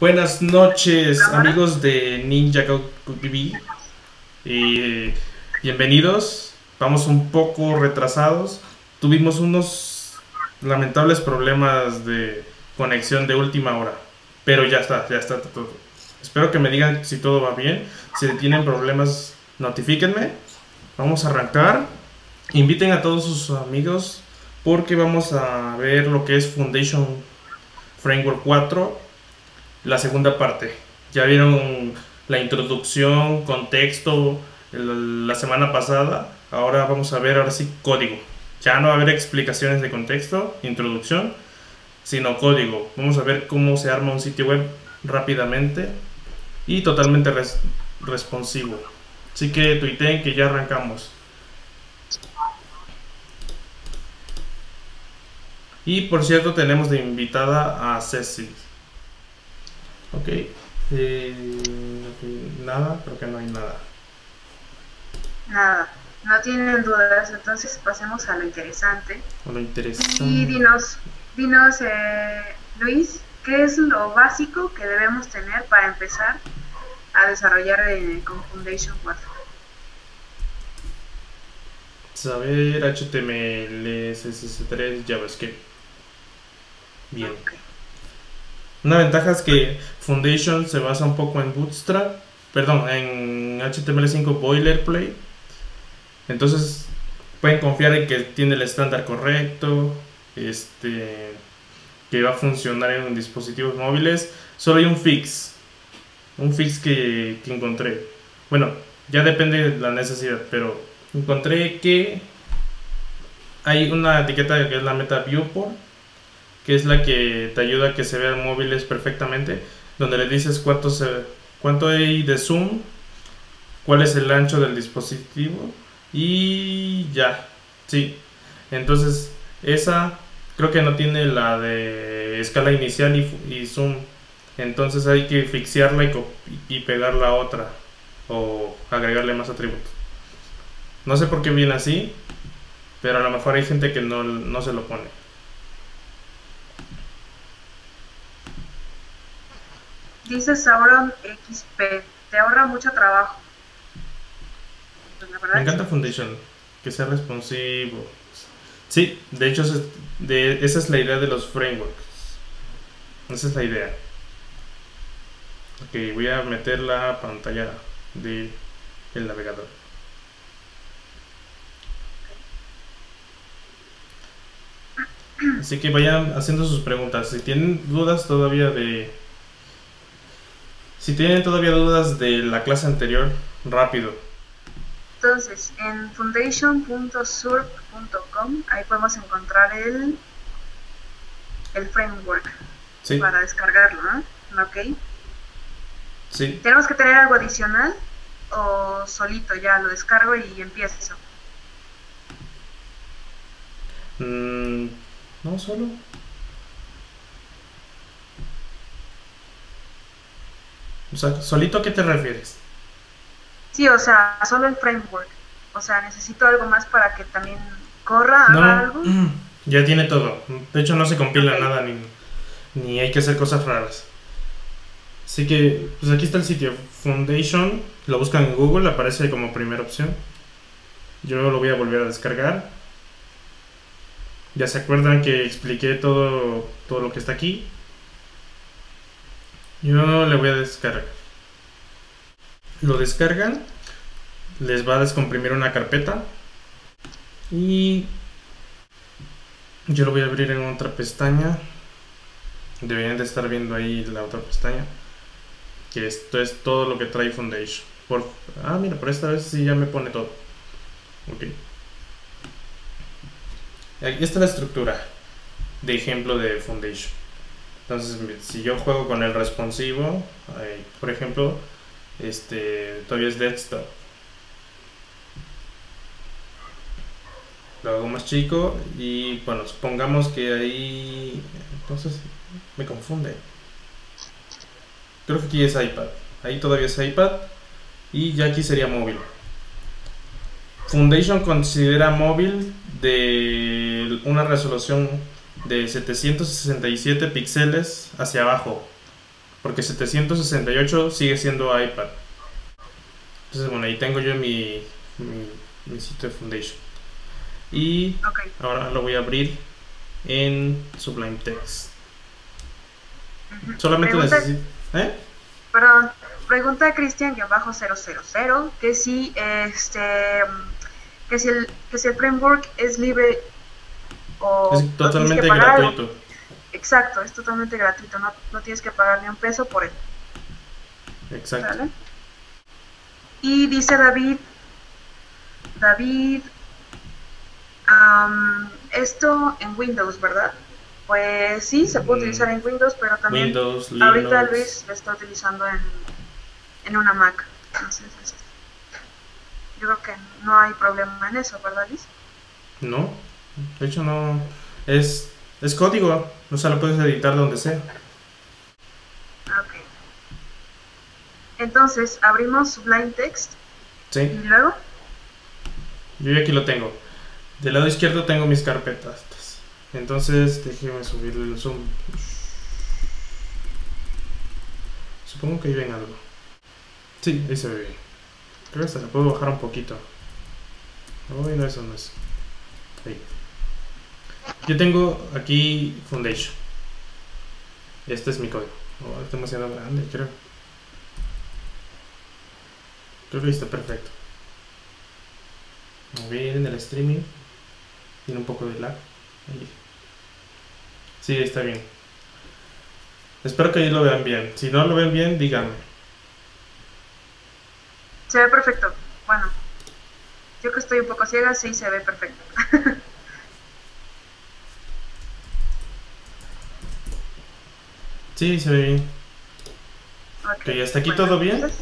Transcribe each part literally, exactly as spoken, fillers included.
Buenas noches, amigos de NinjaCodeTV. Eh, bienvenidos. Vamos un poco retrasados. Tuvimos unos lamentables problemas de conexión de última hora, pero ya está, ya está todo. Espero que me digan si todo va bien. Si tienen problemas, notifíquenme. Vamos a arrancar. Inviten a todos sus amigos, porque vamos a ver lo que es Foundation Framework cuatro, la segunda parte. Ya vieron la introducción, contexto el, la semana pasada. Ahora vamos a ver, ahora sí, código. Ya no va a haber explicaciones de contexto, introducción, sino código. Vamos a ver cómo se arma un sitio web rápidamente y totalmente res responsivo. Así que tuiteen que ya arrancamos. Y por cierto, tenemos de invitada a Ceci. Ok. Eh, nada, creo que no hay nada. Nada, no tienen dudas, entonces pasemos a lo interesante. A lo interesante. Y dinos, dinos eh, Luis, ¿qué es lo básico que debemos tener para empezar a desarrollar eh, con Foundation cuatro? Saber H T M L, C S S tres, JavaScript. Bien. Okay. Una ventaja es que Foundation se basa un poco en Bootstrap, perdón, en H T M L cinco Boilerplate. Entonces pueden confiar en que tiene el estándar correcto, este, que va a funcionar en dispositivos móviles. Solo hay un fix, un fix que, que encontré. Bueno, ya depende de la necesidad, pero encontré que hay una etiqueta que es la meta viewport, que es la que te ayuda a que se vean móviles perfectamente, donde le dices cuánto, se, cuánto hay de zoom, cuál es el ancho del dispositivo y ya, sí. Entonces esa creo que no tiene la de escala inicial y, y zoom, entonces hay que fixearla y, y pegarla a otra o agregarle más atributos. No sé por qué viene así, pero a lo mejor hay gente que no, no se lo pone. Dice Sauron X P, te ahorra mucho trabajo. Me encanta Foundation, que sea responsivo. Sí, de hecho de, esa es la idea de los frameworks. Esa es la idea. Ok, voy a meter la pantalla del navegador. Así que vayan haciendo sus preguntas. Si tienen dudas todavía de... Si tienen todavía dudas de la clase anterior, rápido. Entonces, en foundation punto surf punto com, ahí podemos encontrar el, el framework, sí, para descargarlo, ¿no? Ok. Sí. ¿Tenemos que tener algo adicional o solito ya lo descargo y empiezo? Mm, no, solo... O sea, ¿solito a qué te refieres? Sí, o sea, solo el framework. O sea, necesito algo más para que también corra, no, haga algo. Ya tiene todo. De hecho, no se compila, okay, nada, ni, ni hay que hacer cosas raras. Así que, pues aquí está el sitio. Foundation, lo buscan en Google, aparece como primera opción. Yo lo voy a volver a descargar. Ya se acuerdan que expliqué todo, todo lo que está aquí. Yo le voy a descargar. Lo descargan, les va a descomprimir una carpeta y yo lo voy a abrir en otra pestaña. Deberían de estar viendo ahí la otra pestaña, que esto es todo lo que trae Foundation. Por... Ah, mira, por esta vez sí ya me pone todo. Ok. Aquí está la estructura de ejemplo de Foundation. Entonces, si yo juego con el responsivo, ahí, por ejemplo, este todavía es desktop. Lo hago más chico y, bueno, supongamos que ahí... Entonces, me confunde. Creo que aquí es iPad. Ahí todavía es iPad y ya aquí sería móvil. Foundation considera móvil de una resolución de setecientos sesenta y siete píxeles hacia abajo, porque setecientos sesenta y ocho sigue siendo iPad. Entonces, bueno, ahí tengo yo mi, mi, mi sitio de Foundation. Y okay, ahora lo voy a abrir en Sublime Text. Uh-huh. Solamente necesito... ¿Eh? Perdón, pregunta a Cristian cero cero cero que si este que si el, que si el framework es libre o... Es totalmente no gratuito. Algo. Exacto, es totalmente gratuito, no, no tienes que pagar ni un peso por él. Exacto. ¿Vale? Y dice David, David, um, esto en Windows, ¿verdad? Pues sí, se puede utilizar en Windows, pero también Windows, ahorita Linux. Luis lo está utilizando en, en una Mac. Entonces, yo creo que no hay problema en eso, ¿verdad, Luis? No, de hecho no, es, es código, o sea, lo puedes editar donde sea. Entonces, abrimos Sublime Text. Sí. ¿Y luego? Yo ya aquí lo tengo. Del lado izquierdo tengo mis carpetas. Entonces, déjeme subirle el zoom. Supongo que ahí ven algo. Sí, ahí se ve bien. Creo que se lo puedo bajar un poquito. Uy, no, eso no es. Ahí. Yo tengo aquí Foundation. Este es mi código. Oh, es demasiado grande, creo. Creo que está perfecto. Como viene en el streaming, tiene un poco de lag. Ahí. Sí, está bien. Espero que ahí lo vean bien. Si no lo ven bien, díganme. Se ve perfecto. Bueno, yo que estoy un poco ciega, sí se ve perfecto. Sí, se ve bien. Ok, okay, ¿hasta aquí bueno, todo bien? Entonces...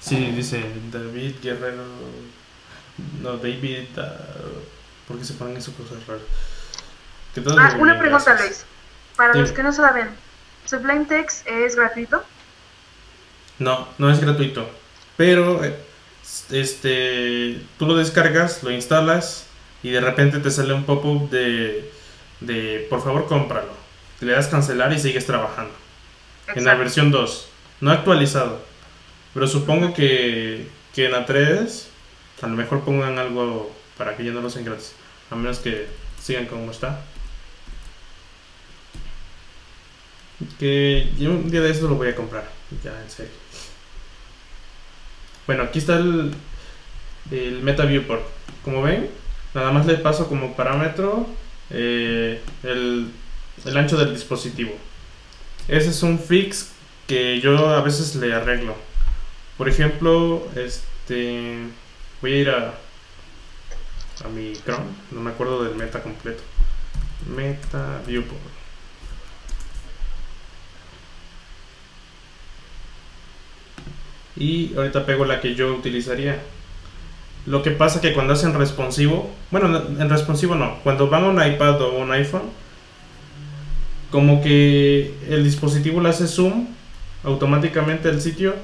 Sí, dice David Guerrero. No, David. Uh, ¿Por qué se ponen esas cosas raras? Ah, una pregunta, Luis. Para los que no saben, ¿Sublime Text es gratuito? No, no es gratuito. Pero este, tú lo descargas, lo instalas y de repente te sale un pop-up de, de por favor cómpralo. Te le das cancelar y sigues trabajando. Exacto. En la versión dos. No actualizado. Pero supongo que, que en la tres a lo mejor pongan algo para que ya no lo sean gratis. A menos que sigan como está. Que yo un día de esto lo voy a comprar. Ya, en serio. Bueno, aquí está el, el Meta Viewport. Como ven, nada más le paso como parámetro eh, el, el ancho del dispositivo. Ese es un fix que yo a veces le arreglo. Por ejemplo, este voy a ir a, a mi Chrome, no me acuerdo del meta completo. Meta Viewport. Y ahorita pego la que yo utilizaría. Lo que pasa que cuando hacen responsivo, bueno, en responsivo no, cuando van a un iPad o un iPhone, como que el dispositivo le hace zoom automáticamente al sitio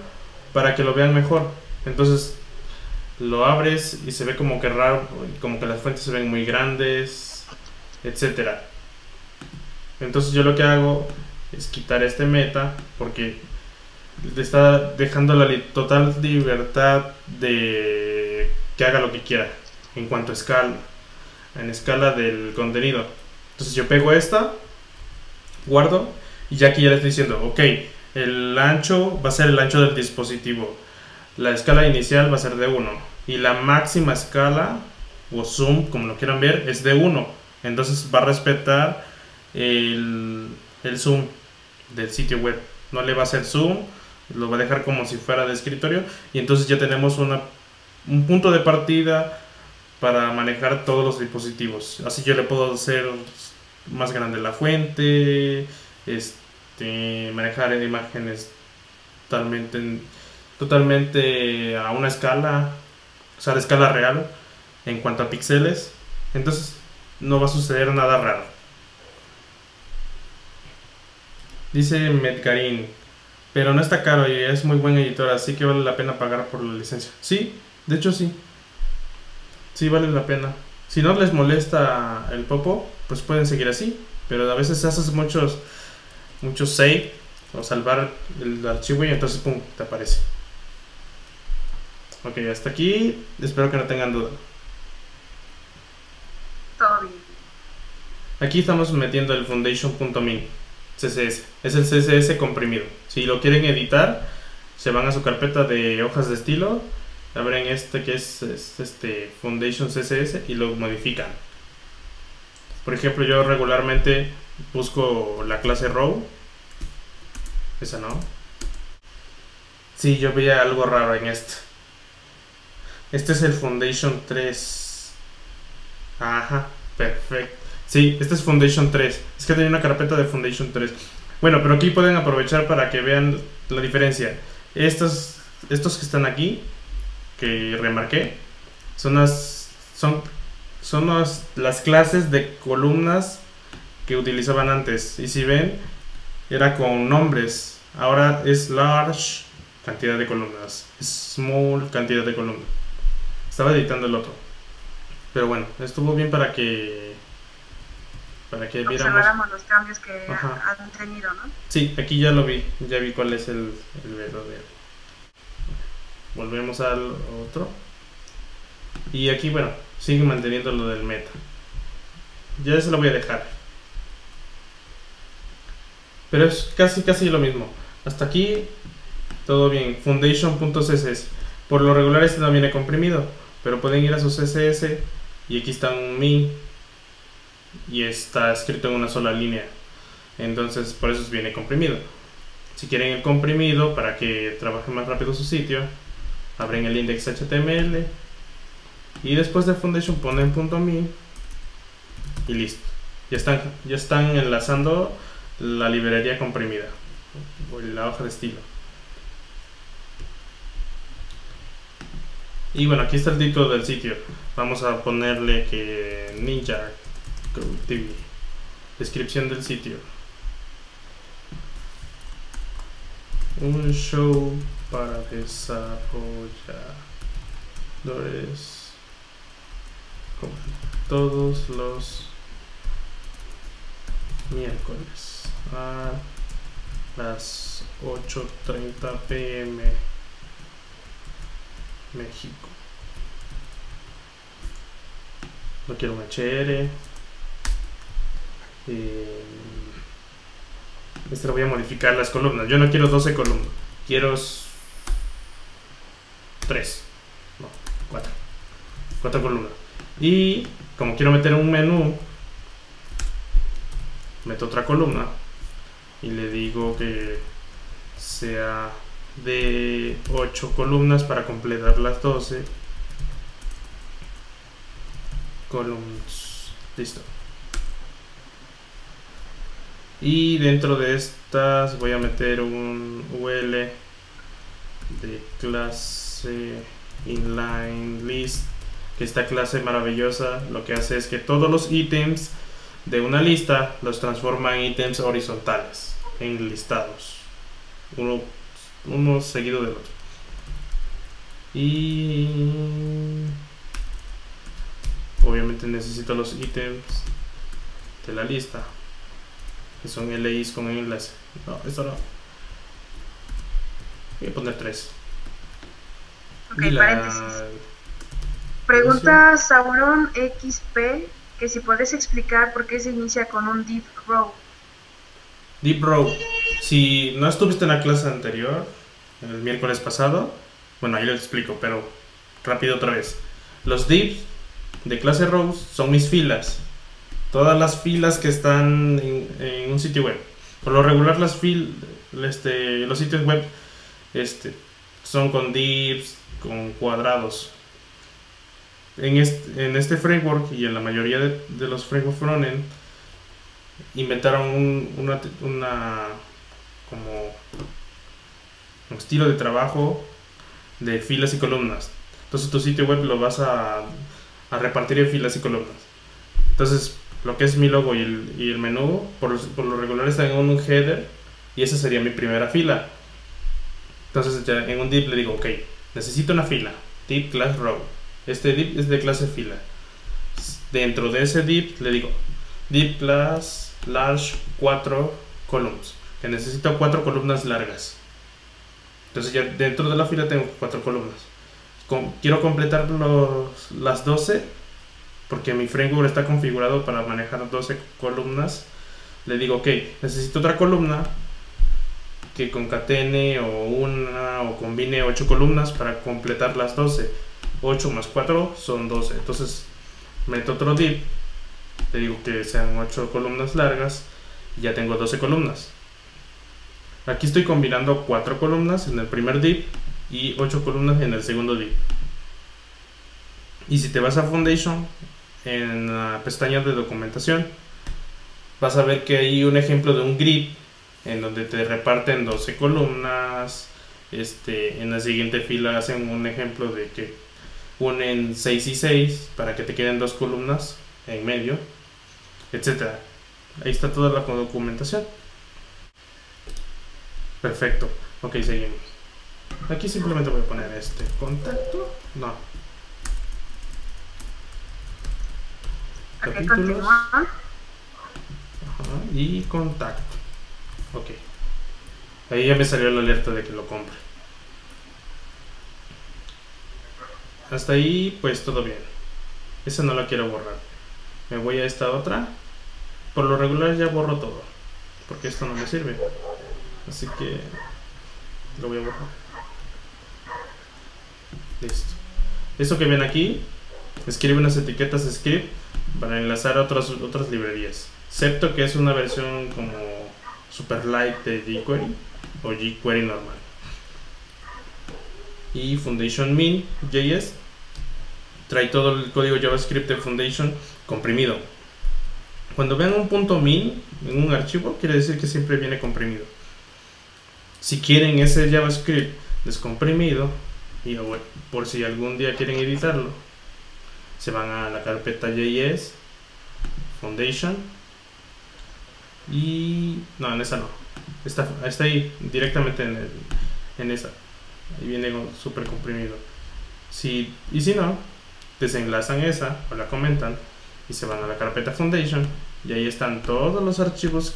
para que lo vean mejor. Entonces lo abres y se ve como que raro, como que las fuentes se ven muy grandes, etcétera. Entonces yo lo que hago es quitar este meta porque te está dejando la total libertad de que haga lo que quiera en cuanto a escala, en escala del contenido. Entonces yo pego esta, guardo y ya aquí ya le estoy diciendo, ok, el ancho va a ser el ancho del dispositivo, la escala inicial va a ser de uno y la máxima escala o zoom, como lo quieran ver, es de uno. Entonces va a respetar el, el zoom del sitio web, no le va a hacer zoom, lo va a dejar como si fuera de escritorio. Y entonces ya tenemos una, un punto de partida para manejar todos los dispositivos. Así yo le puedo hacer más grande la fuente, este de manejar imágenes totalmente, totalmente a una escala, o sea, de escala real en cuanto a píxeles. Entonces no va a suceder nada raro. Dice Medgarin, pero no está caro y es muy buen editor, así que vale la pena pagar por la licencia. Sí, de hecho sí, sí vale la pena. Si no les molesta el popo, pues pueden seguir así. Pero a veces haces muchos... Muchos save o salvar el archivo y entonces pum, te aparece. Ok, hasta aquí, espero que no tengan duda. Todo bien. Aquí estamos metiendo el foundation.min C S S, es el C S S comprimido. Si lo quieren editar, se van a su carpeta de hojas de estilo, abren este que es, es este foundation C S S y lo modifican. Por ejemplo, yo regularmente busco la clase row, esa no. Sí, yo veía algo raro en esto. Este es el foundation tres. Ajá, perfecto. Sí, este es foundation tres. Es que tenía una carpeta de foundation tres. Bueno, pero aquí pueden aprovechar para que vean la diferencia. Estos, estos que están aquí, que remarqué, son las, son, son las, las clases de columnas que utilizaban antes. Y si ven, era con nombres. Ahora es large cantidad de columnas, small cantidad de columnas. Estaba editando el otro, pero bueno, estuvo bien para que para que viéramos los cambios que Ajá. han tenido, ¿no? Sí, aquí ya lo vi, ya vi cuál es el, el verdadero. Volvemos al otro y aquí, bueno, sigue manteniendo lo del meta. Ya se lo voy a dejar, pero es casi casi lo mismo. Hasta aquí todo bien. Foundation.css por lo regular este no viene comprimido, pero pueden ir a su C S S y aquí está un min y está escrito en una sola línea, entonces por eso viene comprimido. Si quieren el comprimido para que trabaje más rápido su sitio, abren el index H T M L y después de foundation ponen .min y listo. Ya están, ya están enlazando la librería comprimida o la hoja de estilo. Y bueno, aquí está el título del sitio. Vamos a ponerle que NinjaCodeTV. Descripción del sitio. Un show para desarrolladores con todos los miércoles a las ocho treinta p m México. No quiero un H R. Eh, este lo voy a modificar las columnas. Yo no quiero doce columnas. Quiero tres. No, cuatro. cuatro columnas. Y como quiero meter un menú, meto otra columna y le digo que sea de ocho columnas para completar las doce columnas. Listo. Y dentro de estas voy a meter un U L de clase inline list, que esta clase maravillosa lo que hace es que todos los ítems de una lista los transforma en ítems horizontales, en listados, uno uno seguido del otro. Y obviamente necesito los ítems de la lista, que son L Is con enlace. No, esto no. Voy a poner tres. Ok, la... paréntesis. Pregunta Sauron X P que si puedes explicar por qué se inicia con un div row. Div row. Si no estuviste en la clase anterior, el miércoles pasado, bueno, ahí lo explico, pero rápido otra vez. Los divs de clase rows son mis filas, todas las filas que están en, en un sitio web. Por lo regular las fil, este, los sitios web este, son con divs, con cuadrados. En este, en este framework y en la mayoría de, de los frameworks frontend inventaron un, una, una como un estilo de trabajo de filas y columnas. Entonces tu sitio web lo vas a, a repartir en filas y columnas. Entonces lo que es mi logo y el, y el menú por, por lo regular está en un header y esa sería mi primera fila. Entonces ya en un div le digo, ok, necesito una fila, div class row. Este div es de clase fila. Dentro de ese div le digo div class large cuatro columns. que necesito cuatro columnas largas. Entonces ya dentro de la fila tengo cuatro columnas. Con, quiero completar los, las doce, porque mi framework está configurado para manejar doce columnas. Le digo, ok, necesito otra columna que concatene o una o combine ocho columnas para completar las doce. ocho más cuatro son doce. Entonces meto otro div, le digo que sean ocho columnas largas y ya tengo doce columnas. Aquí estoy combinando cuatro columnas en el primer div y ocho columnas en el segundo div. Y si te vas a Foundation, en la pestaña de documentación, vas a ver que hay un ejemplo de un grid en donde te reparten doce columnas. Este, en la siguiente fila hacen un ejemplo de que unen seis y seis para que te queden dos columnas en medio, etcétera. Ahí está toda la documentación. Perfecto. Ok, seguimos. Aquí simplemente voy a poner este contacto. No. Capítulos. Ajá, y contacto. Ok. Ahí ya me salió la alerta de que lo compre. Hasta ahí, pues todo bien. Esa no la quiero borrar. Me voy a esta otra. Por lo regular ya borro todo, porque esto no me sirve. Así que lo voy a borrar. Listo. Esto que ven aquí, escribe unas etiquetas script para enlazar a otras, otras librerías. Zepto, que es una versión como super light de jQuery o jQuery normal. Y Foundation Min.js trae todo el código JavaScript de Foundation comprimido. Cuando vean un punto min en un archivo, quiere decir que siempre viene comprimido. Si quieren ese JavaScript descomprimido, y por si algún día quieren editarlo, se van a la carpeta js, Foundation, y no, en esa no, está, está ahí directamente en, el, en esa. Ahí viene súper comprimido. Si, y si no, desenlazan esa o la comentan y se van a la carpeta Foundation, y ahí están todos los archivos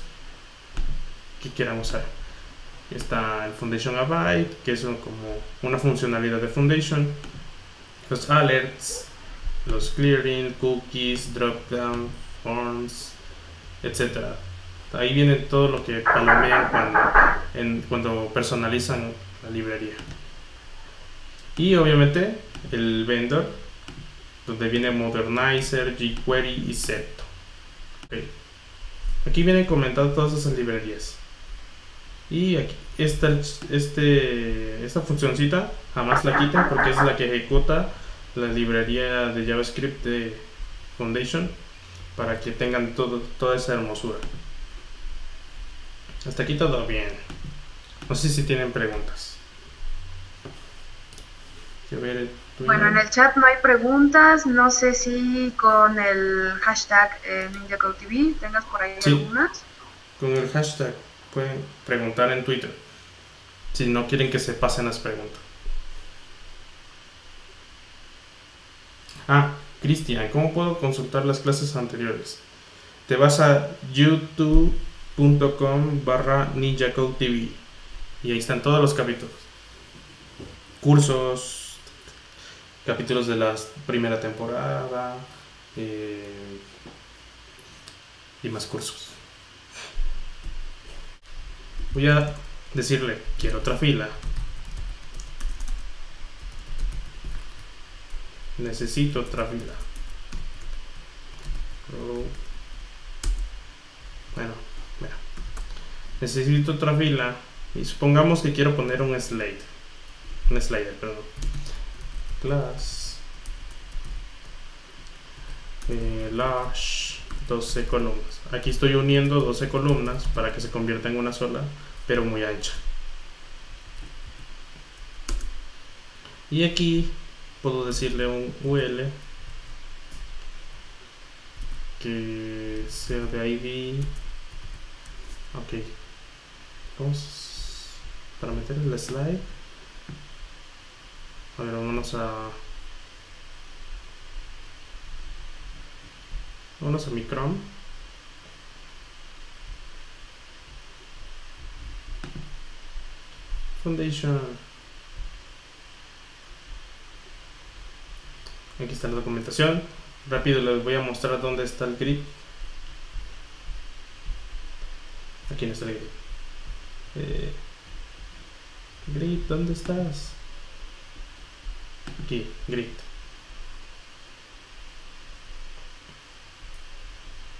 que quieran usar. Está el Foundation Abide, que es un, como una funcionalidad de Foundation, los alerts, los clearing, cookies, dropdown, forms, etcétera. Ahí viene todo lo que palomean cuando, en, cuando personalizan la librería. Y obviamente el vendor, donde viene Modernizer, jQuery y Zepto. Okay. Aquí vienen comentadas todas esas librerías. Y aquí, esta, este, esta funcioncita jamás la quitan, porque es la que ejecuta la librería de JavaScript de Foundation para que tengan todo, toda esa hermosura. Hasta aquí todo bien. No sé si tienen preguntas. Bueno, en el chat no hay preguntas. No sé si con el hashtag eh, NinjaCodeTV tengas por ahí, sí, algunas. Con el hashtag pueden preguntar en Twitter si no quieren que se pasen las preguntas. Ah, Cristian, ¿cómo puedo consultar las clases anteriores? Te vas a youtube.com barra NinjaCodeTV y ahí están todos los capítulos, cursos, capítulos de la primera temporada, eh, y más cursos. Voy a decirle, quiero otra fila. Necesito otra fila. Oh. Bueno, mira. Necesito otra fila. Y supongamos que quiero poner un slide. Un slider, perdón. Class. Eh, Lash. doce columnas. Aquí estoy uniendo doce columnas para que se convierta en una sola, pero muy ancha. Y aquí puedo decirle un U L que sea de I D. Ok, vamos para meter el slide. A ver, vámonos a Vámonos a mi Chrome. Foundation. Aquí está la documentación. Rápido les voy a mostrar dónde está el grid. Aquí no está el grid. Eh, grid, ¿dónde estás? Aquí, grid.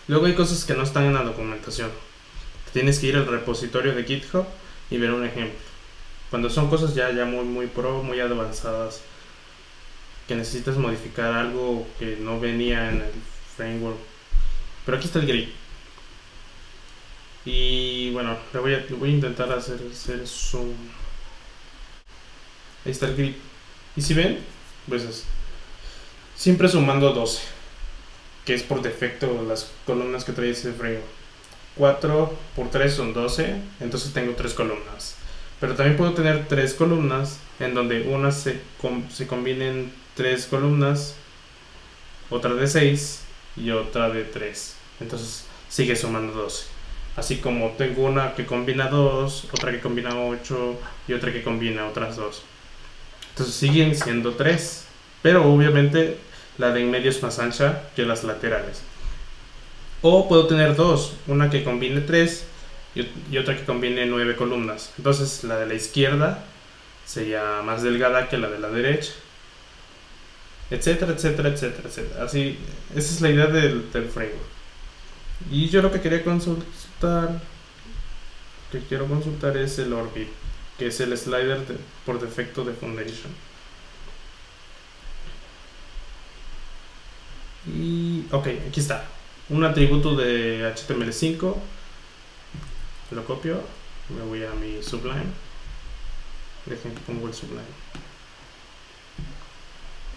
Luego hay cosas que no están en la documentación. Tienes que ir al repositorio de GitHub y ver un ejemplo. Cuando son cosas ya, ya muy, muy pro, muy avanzadas, que necesitas modificar algo que no venía en el framework. Pero aquí está el grid. Y bueno, le voy a, voy a intentar hacer, hacer zoom. Ahí está el grid. Y si ven, pues es siempre sumando doce, que es por defecto las columnas que trae ese framework. cuatro por tres son doce, entonces tengo tres columnas. Pero también puedo tener tres columnas en donde una se, com se combinen tres columnas, otra de seis y otra de tres. Entonces sigue sumando doce. Así como tengo una que combina dos, otra que combina ocho y otra que combina otras dos. Entonces siguen siendo tres. Pero obviamente la de en medio es más ancha que las laterales. O puedo tener dos, una que combine tres y otra que combine nueve columnas. Entonces la de la izquierda sería más delgada que la de la derecha, etcétera, etcétera, etcétera, etcétera. Así, esa es la idea del, del framework. Y yo lo que quería consultar, que quiero consultar es el Orbit, que es el slider de, por defecto de Foundation. Y, ok, aquí está. Un atributo de H T M L cinco, lo copio, me voy a mi Sublime, dejen que pongo el Sublime,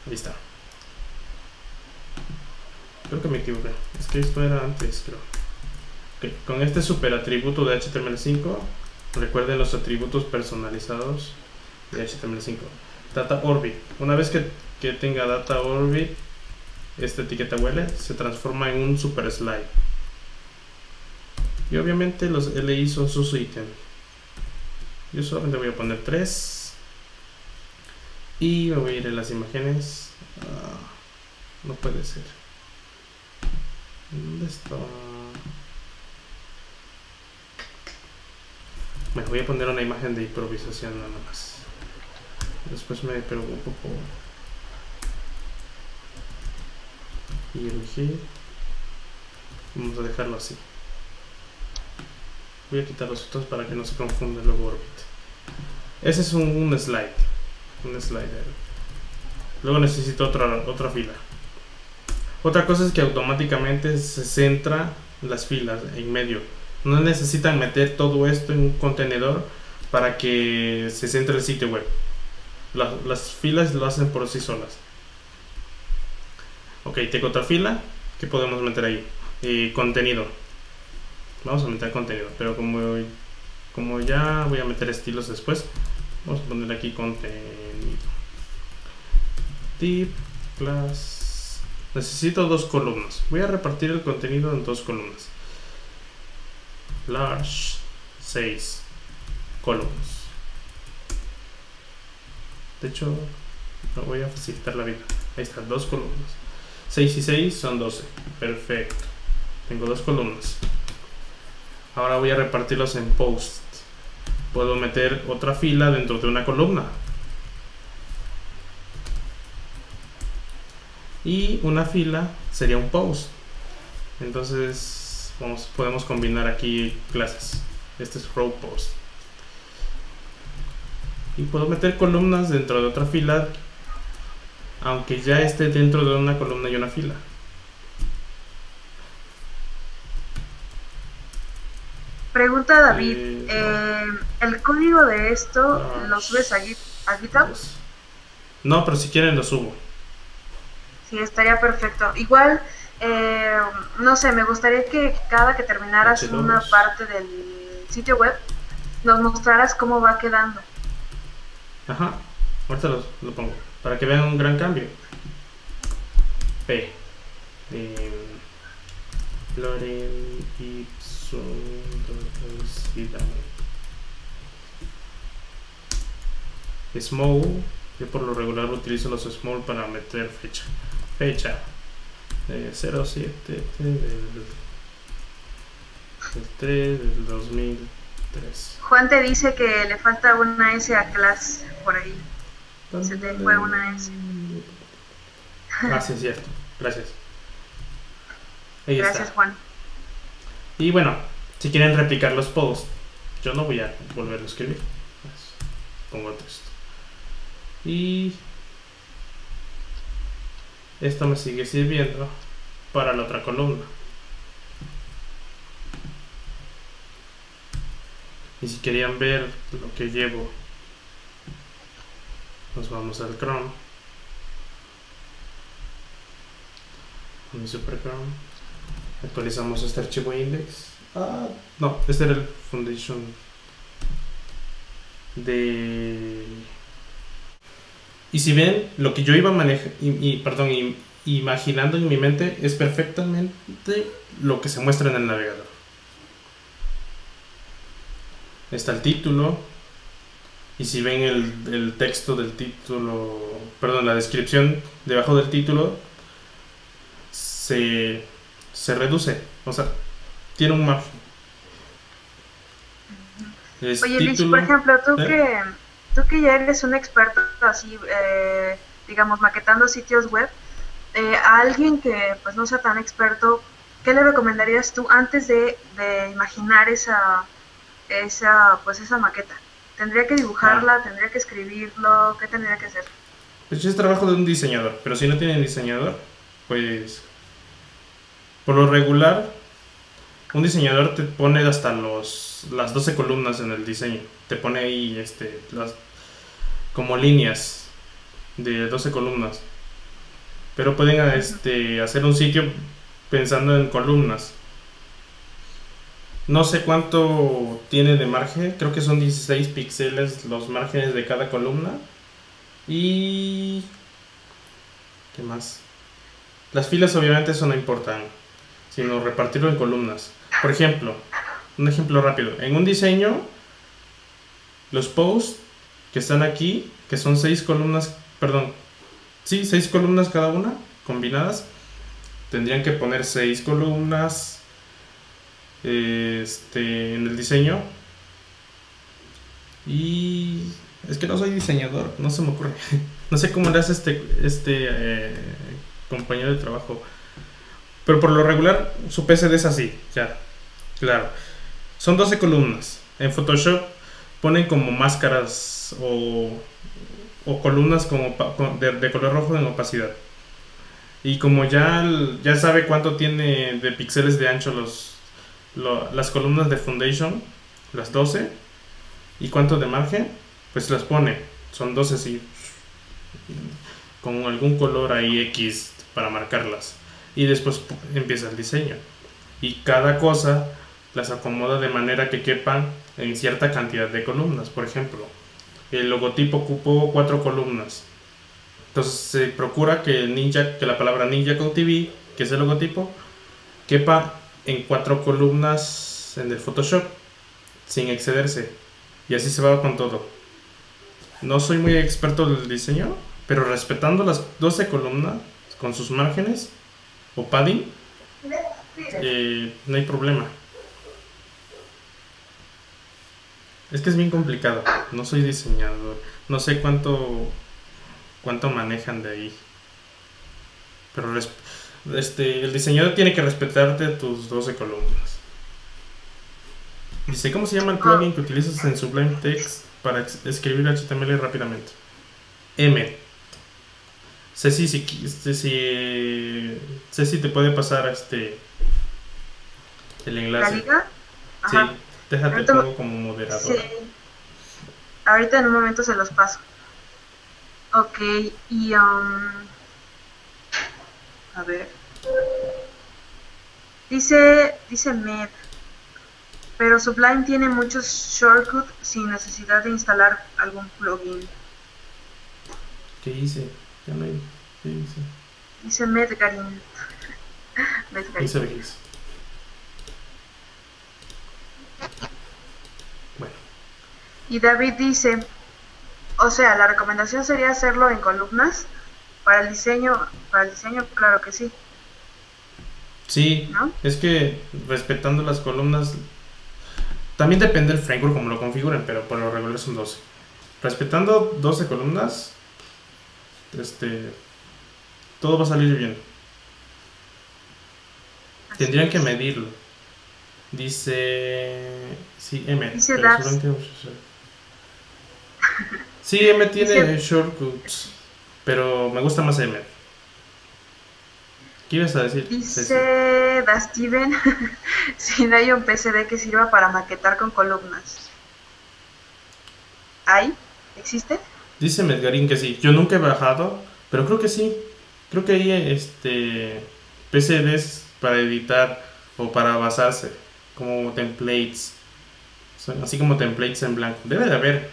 ahí está. Creo que me equivoqué, es que esto era antes, creo. Okay. Con este super atributo de H T M L cinco, recuerden los atributos personalizados de H T M L cinco. Data Orbit, una vez que, que tenga Data Orbit, esta etiqueta huele se transforma en un super slide. Y obviamente los L I son sus ítems. Yo solamente voy a poner tres. Y me voy a ir a las imágenes. Ah, no puede ser. ¿Dónde está? Bueno, voy a poner una imagen de improvisación nada más. Después me preocupo por... y elegir. Vamos a dejarlo así. Voy a quitar los otros para que no se confunda el Orbit. Ese es un, un slide, un slider. Luego necesito otra, otra fila. Otra cosa es que automáticamente se centra las filas en medio. No necesitan meter todo esto en un contenedor para que se centre el sitio web. Las, las filas lo hacen por sí solas. Ok, tengo otra fila. ¿Qué podemos meter ahí? Eh, contenido. Vamos a meter contenido, pero como, como ya voy a meter estilos después, vamos a poner aquí contenido. Tip, class. Necesito dos columnas. Voy a repartir el contenido en dos columnas. Large, seis columnas. De hecho, no voy a facilitar la vida. Ahí están, dos columnas. seis y seis son doce. Perfecto. Tengo dos columnas. Ahora voy a repartirlos en post. Puedo meter otra fila dentro de una columna. Y una fila sería un post. Entonces vamos, podemos combinar aquí clases. Este es row post. Y puedo meter columnas dentro de otra fila, aunque ya esté dentro de una columna y una fila. Pregunta David, eh, eh, no. ¿El código de esto no. lo subes a, Git, a GitHub? No, pero si quieren lo subo. Sí, estaría perfecto. Igual, eh, no sé, me gustaría que cada que terminaras H dos una parte del sitio web, nos mostraras cómo va quedando. Ajá, ahorita lo, lo pongo. Para que vean un gran cambio. P. Eh, Lorem Ipsum. small. Yo por lo regular utilizo los small para meter fecha. Fecha eh, cero siete del dos mil tres. Juan te dice que le falta una S a class por ahí. Se te fue una S. Ah, sí, es cierto. Gracias. Ahí Gracias, está. Juan. Y bueno, si quieren replicar los posts, yo no voy a volverlo a escribir. Pongo texto. Y esto me sigue sirviendo para la otra columna. Y si querían ver lo que llevo, nos vamos al Chrome. A mi Super Chrome. Actualizamos este archivo index. Ah, no, este era el Foundation de... Y si ven, lo que yo iba maneja, y, y, perdón, im, imaginando en mi mente es perfectamente lo que se muestra en el navegador. Está el título. Y si ven el, el texto del título, perdón, la descripción debajo del título se, se reduce. O sea, tiene un margen. Es Oye, título, Lichi, por ejemplo, tú eh? que... Tú que ya eres un experto así, eh, digamos, maquetando sitios web, eh, a alguien que pues no sea tan experto, ¿qué le recomendarías tú antes de, de imaginar esa, esa, pues esa maqueta? ¿Tendría que dibujarla? Ah. ¿Tendría que escribirlo? ¿Qué tendría que hacer? Pues es trabajo de un diseñador, pero si no tienen diseñador, pues por lo regular, un diseñador te pone hasta los, las doce columnas en el diseño. Te pone ahí este, las, como líneas de doce columnas. Pero pueden este, hacer un sitio pensando en columnas. No sé cuánto tiene de margen. Creo que son dieciséis píxeles los márgenes de cada columna. Y... ¿qué más? Las filas obviamente eso no importan, sino repartirlo en columnas. Por ejemplo, un ejemplo rápido. En un diseño, los posts que están aquí, que son seis columnas, perdón, sí, seis columnas cada una, combinadas, tendrían que poner seis columnas este, en el diseño. Y es que no soy diseñador, no se me ocurre. No sé cómo le hace este, este eh, compañero de trabajo. Pero por lo regular su P C D es así, ya, claro. Son doce columnas. En Photoshop ponen como máscaras o, o columnas como de, de color rojo en opacidad. Y como ya, ya sabe cuánto tiene de píxeles de ancho los, lo, las columnas de Foundation, las doce, y cuánto de margen, pues las pone. Son doce así, con algún color ahí X para marcarlas. Y después empieza el diseño. Y cada cosa las acomoda de manera que quepan en cierta cantidad de columnas. Por ejemplo, el logotipo ocupó cuatro columnas. Entonces se procura que, el ninja, que la palabra NinjaCodeTV, que es el logotipo, quepa en cuatro columnas en el Photoshop, sin excederse. Y así se va con todo. No soy muy experto del diseño, pero respetando las doce columnas con sus márgenes o padding, eh, no hay problema. Es que es bien complicado. No soy diseñador, no sé cuánto cuánto manejan de ahí, pero este, el diseñador tiene que respetarte tus doce columnas. Dice, ¿cómo se llama el plugin que utilizas en Sublime Text para escribir H T M L rápidamente? Emmet. Ceci, si, Ceci, Ceci, te puede pasar este el enlace. ¿La liga? Ajá. Sí, déjate ahorita, pongo como moderador. Sí. Ahorita en un momento se los paso. Ok, y um, a ver. Dice, dice Med, pero Sublime tiene muchos shortcuts sin necesidad de instalar algún plugin. ¿Qué hice? Ya no hay, ¿qué dice? Dice Medgarin. Medgarin. Bueno. Y David dice, O sea, la recomendación sería hacerlo en columnas. Para el diseño, para el diseño, claro que sí. Sí, ¿no? Es que respetando las columnas, también depende del framework como lo configuren, pero por lo regular son doce. Respetando doce columnas, este, todo va a salir bien. Así tendrían es. Que medirlo. Dice, sí, M. Dice sí, M tiene shortcuts, pero me gusta más M. ¿Qué ibas a decir? Dice Dasteven, si no hay un P C D que sirva para maquetar con columnas. ¿Hay? ¿Existe? Dice Medgarin que sí. Yo nunca he bajado, pero creo que sí. Creo que hay este, P C Ds para editar o para basarse, como templates. Así como templates en blanco. Debe de haber.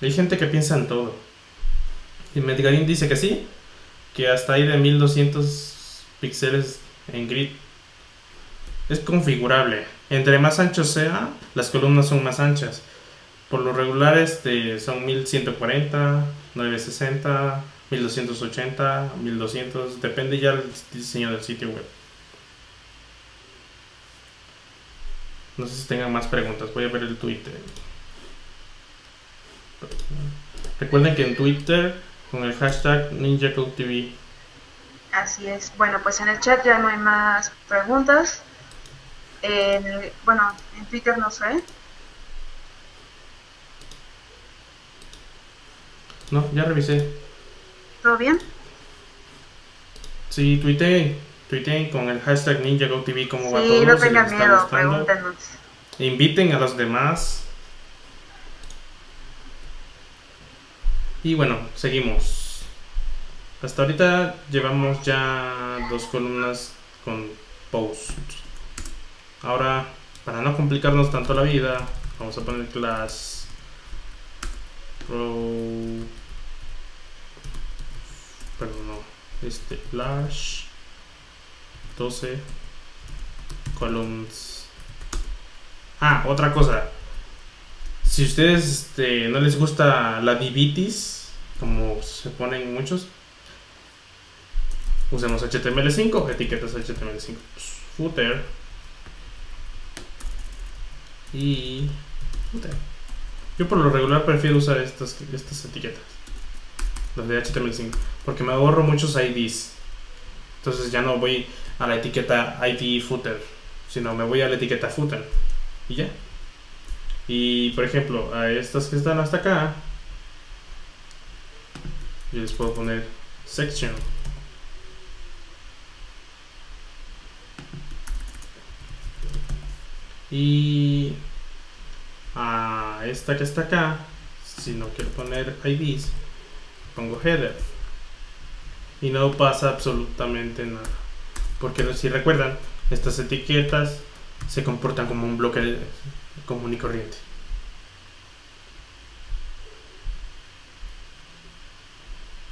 Hay gente que piensa en todo. Y Medgarin dice que sí, que hasta hay de mil doscientos... píxeles en grid. Es configurable. Entre más ancho sea, las columnas son más anchas. Por lo regular este, son mil ciento cuarenta, novecientos sesenta, mil doscientos ochenta, mil doscientos. Depende ya del diseño del sitio web. No sé si tengan más preguntas. Voy a ver el Twitter. Recuerden que en Twitter con el hashtag NinjaCodeTV. Así es. Bueno, pues en el chat ya no hay más preguntas. Eh, bueno, en Twitter no sé. No, ya revisé. ¿Todo bien? Sí, tuiteé. Tuiteé con el hashtag NinjaCodeTV como va todo. Sí, no tengan miedo, pregúntenos. Inviten a los demás. Y bueno, seguimos. Hasta ahorita llevamos ya dos columnas con post. Ahora, para no complicarnos tanto la vida, vamos a poner class row, perdón, no, este large doce columns. Ah, otra cosa. Si ustedes este, no les gusta la divitis, como se ponen muchos, usemos H T M L cinco, etiquetas H T M L cinco, footer y footer. Yo por lo regular prefiero usar estas, estas etiquetas, las de H T M L cinco, porque me ahorro muchos I Ds. Entonces ya no voy a la etiqueta I D footer, sino me voy a la etiqueta footer y ya. Y por ejemplo, a estas que están hasta acá, yo les puedo poner section. Y a esta que está acá, si no quiero poner I Ds, pongo header. Y no pasa absolutamente nada. Porque si recuerdan, estas etiquetas se comportan como un bloque común y corriente.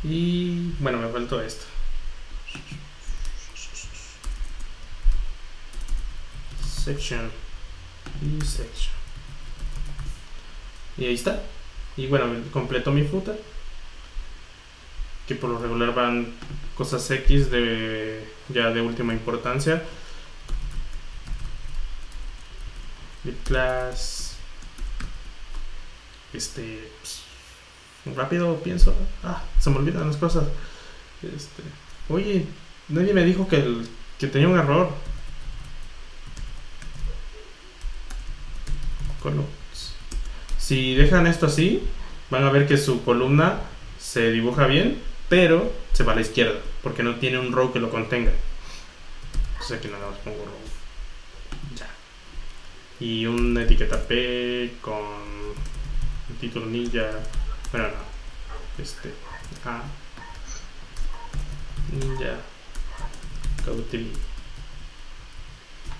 Y bueno, me faltó esto. Section. Y section. Y ahí está. Y bueno, completo mi footer, que por lo regular van cosas X de ya de última importancia. De class. Este. Pues, rápido pienso. Ah, se me olvidan las cosas. Este. Oye, nadie me dijo que, el, que tenía un error. Si dejan esto así, van a ver que su columna se dibuja bien, pero se va a la izquierda, porque no tiene un row que lo contenga. Entonces aquí nada más pongo row. Ya. Y una etiqueta P con un título ninja. Bueno, no. Este. A. Ninja. Cautil.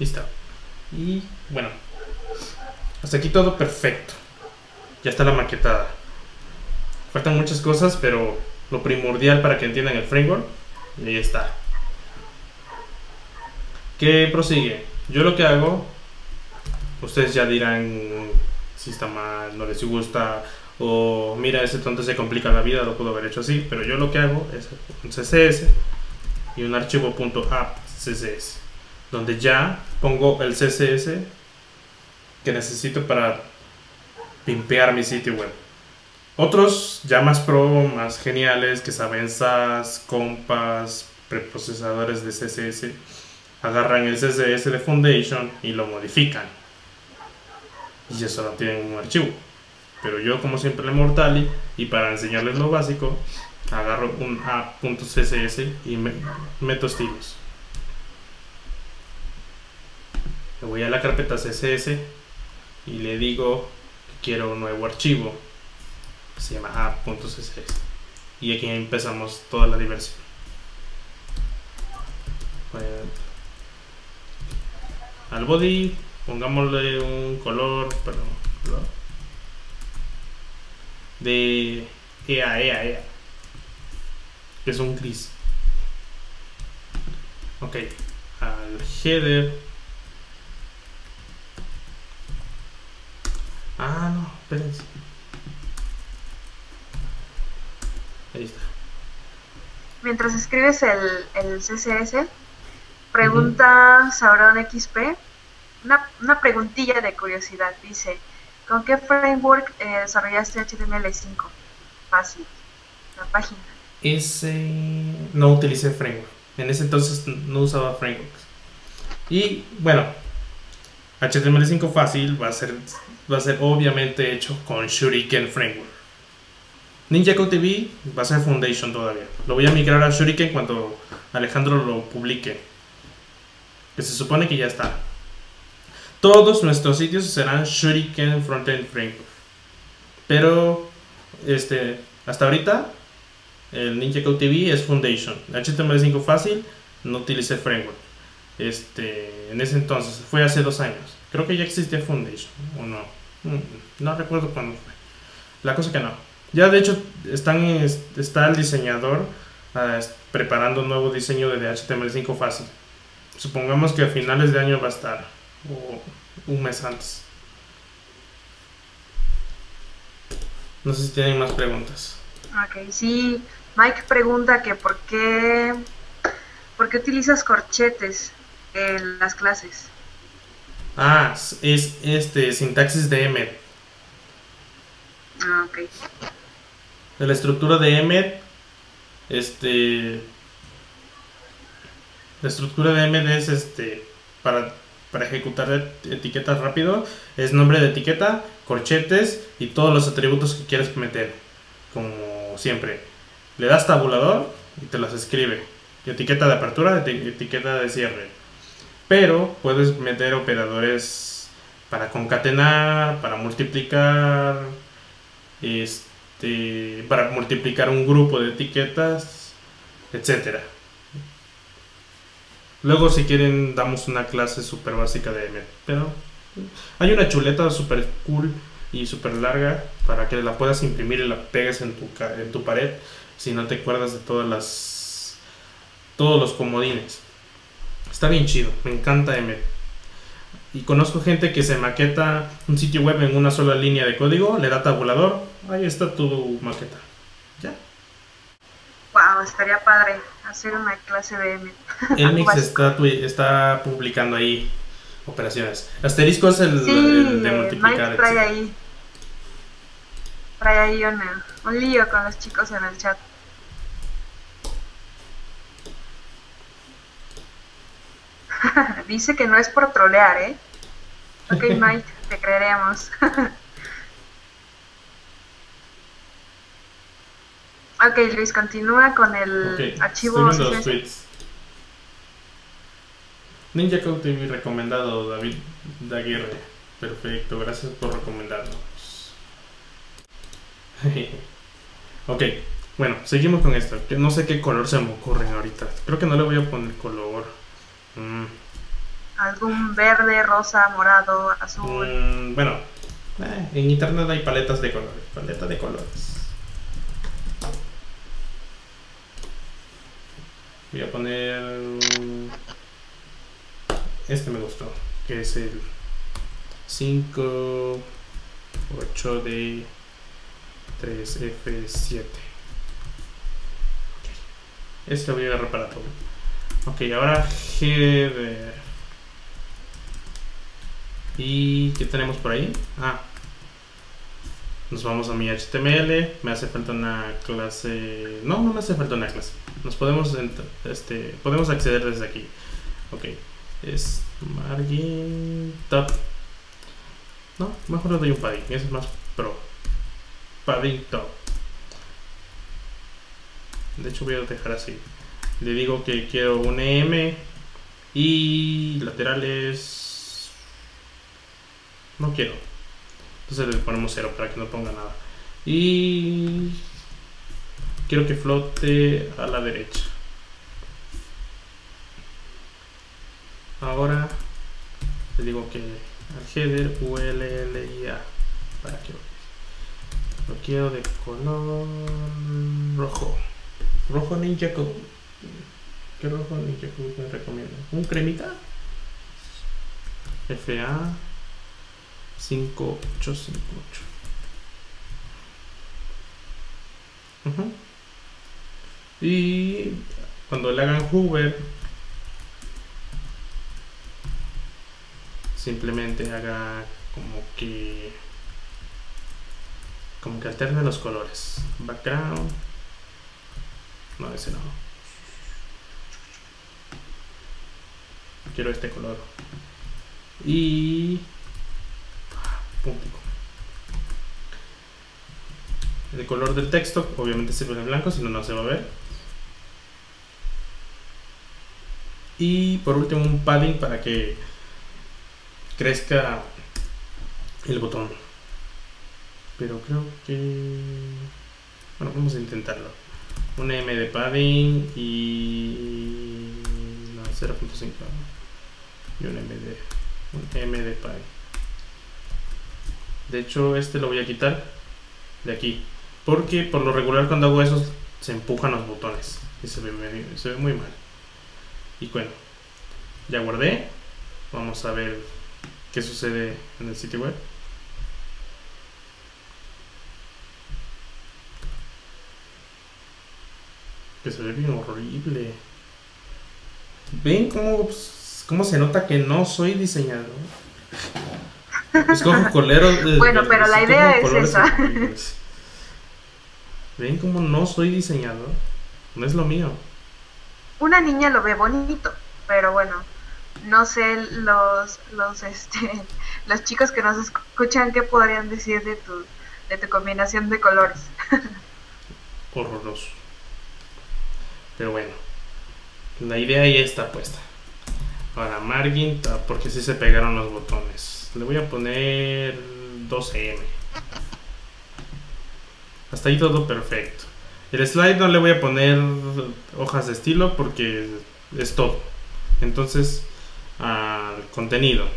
Listo. Y bueno. Hasta aquí todo perfecto. Ya está la maquetada. Faltan muchas cosas, pero lo primordial para que entiendan el framework, ahí está. ¿Qué prosigue? Yo lo que hago, ustedes ya dirán si está mal, no les gusta, o mira, ese tonto se complica la vida, lo pudo haber hecho así, pero yo lo que hago es un C S S y un archivo .app.css donde ya pongo el C S S que necesito para pimpear mi sitio web. Otros ya más pro, más geniales, que saben SaaS, compas, preprocesadores de C S S, agarran el C S S de Foundation y lo modifican. Y eso no tiene un archivo. Pero yo, como siempre, le mortali, y para enseñarles lo básico, agarro un app.css y me, meto estilos. Le voy a la carpeta C S S y le digo que quiero un nuevo archivo. Se llama app.css. Y aquí empezamos toda la diversión. Bueno, al body pongámosle un color, perdón, color de ea, ea, ea, que es un gris. Ok, al header, ah no, espérense, ahí está. Mientras escribes el, el C S S, pregunta Sauron X P, una, una preguntilla de curiosidad, dice: ¿con qué framework eh, desarrollaste H T M L cinco fácil, la página? Ese, no utilicé framework, en ese entonces no usaba frameworks. Y bueno, H T M L cinco fácil va a ser, va a ser obviamente hecho con Shuriken Framework. NinjaCodeTV va a ser Foundation todavía. Lo voy a migrar a Shuriken cuando Alejandro lo publique, que se supone que ya está. Todos nuestros sitios serán Shuriken Frontend Framework. Pero este, hasta ahorita el NinjaCodeTV es Foundation. H T M L cinco fácil, no utilicé framework. Este, en ese entonces, fue hace dos años. Creo que ya existía Foundation, o no. No recuerdo cuándo fue. La cosa que no. Ya de hecho están, está el diseñador uh, preparando un nuevo diseño de H T M L cinco fácil. Supongamos que a finales de año va a estar, o un mes antes. No sé si tienen más preguntas. Ok, sí. Mike pregunta que por qué, por qué utilizas corchetes en las clases. Ah, es este sintaxis de Emmet. Ah, ok. De la estructura de Emmet, este... la estructura de Emmet es este, para, para ejecutar etiquetas rápido, es nombre de etiqueta, corchetes y todos los atributos que quieres meter, como siempre. Le das tabulador y te los escribe. Etiqueta de apertura, etiqueta de cierre. Pero puedes meter operadores para concatenar, para multiplicar, este, para multiplicar un grupo de etiquetas, etcétera. Luego, si quieren, damos una clase súper básica de Emmet. Pero hay una chuleta súper cool y súper larga para que la puedas imprimir y la pegues en tu, en tu pared, si no te acuerdas de todas las, todos los comodines. Está bien chido, me encanta Emmet. Y conozco gente que se maqueta un sitio web en una sola línea de código, le da tabulador, ahí está tu maqueta. Ya. Wow, estaría padre hacer una clase de Emmet. Emmet está, está publicando ahí operaciones. Asterisco es el, sí, el de multiplicar. Mike trae ahí, trae ahí una, un lío con los chicos en el chat. Dice que no es por trolear, ¿eh? Ok, Mike, te creeremos. Ok, Luis, continúa con el okay, archivo. NinjaCodeTV recomendado, David Guerrero. Perfecto, gracias por recomendarnos. Ok, bueno, seguimos con esto. No sé qué color se me ocurre ahorita. Creo que no le voy a poner color. Mm. Algún verde, rosa, morado, azul. Mm, bueno, eh, en internet hay paletas de colores. Paleta de colores. Voy a poner... este me gustó, que es el cinco ocho de tres F siete. Okay. Esto lo voy a agarrar para todo. Ok, ahora header. ¿Y qué tenemos por ahí? Ah, nos vamos a mi H T M L. Me hace falta una clase. No, no me hace falta una clase. Nos podemos este, podemos acceder desde aquí. Ok, es margin tab. No, mejor le doy un padding, ese es más pro. Padding tab. De hecho voy a dejar así. Le digo que quiero un E M y laterales no quiero. Entonces le ponemos cero para que no ponga nada. Y quiero que flote a la derecha. Ahora le digo que al header U L L I A para que lo quiero de color rojo. Rojo Ninja Code. ¿Qué rojo Ninja Code me recomienda? ¿Un cremita? F A cinco ocho cinco ocho. Uh-huh. Y cuando le hagan hover, simplemente haga como que como que alterne los colores. Background. No, ese no. Quiero este color. Y punto. El color del texto obviamente se pone blanco, si no, no se va a ver. Y por último un padding para que crezca el botón. Pero creo que... bueno, vamos a intentarlo. Un M de padding y... no, cero punto cinco. Y un M de... un M de padding. De hecho, este lo voy a quitar de aquí, porque por lo regular cuando hago eso se empujan los botones y se ve, se ve muy mal. Y bueno, ya guardé. Vamos a ver qué sucede en el sitio web. Que se ve bien horrible. ¿Ven cómo, cómo se nota que no soy diseñador? Escojo colores de, bueno, pero la idea es esa. Horribles. ¿Ven como no soy diseñador? No es lo mío. Una niña lo ve bonito, pero bueno, no sé los los este los chicos que nos escuchan qué podrían decir de tu de tu combinación de colores. Horroroso. Pero bueno, la idea ya está puesta. Ahora margin tab, porque si sí se pegaron los botones. Le voy a poner dos M. Hasta ahí todo perfecto. El slide no le voy a poner hojas de estilo porque es todo. Entonces, al contenido.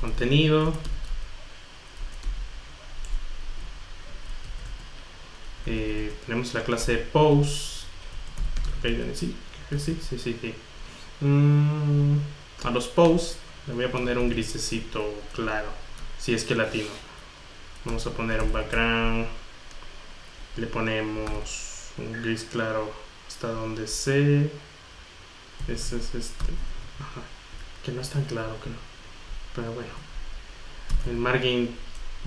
Contenido. Eh, tenemos la clase post. Okay, sí, sí, sí, sí. Mm, a los posts le voy a poner un grisecito claro, si es que latino. Vamos a poner un background. Le ponemos un gris claro hasta donde sé. Ese es este. Ajá. Que no es tan claro, que no. Pero bueno. El margin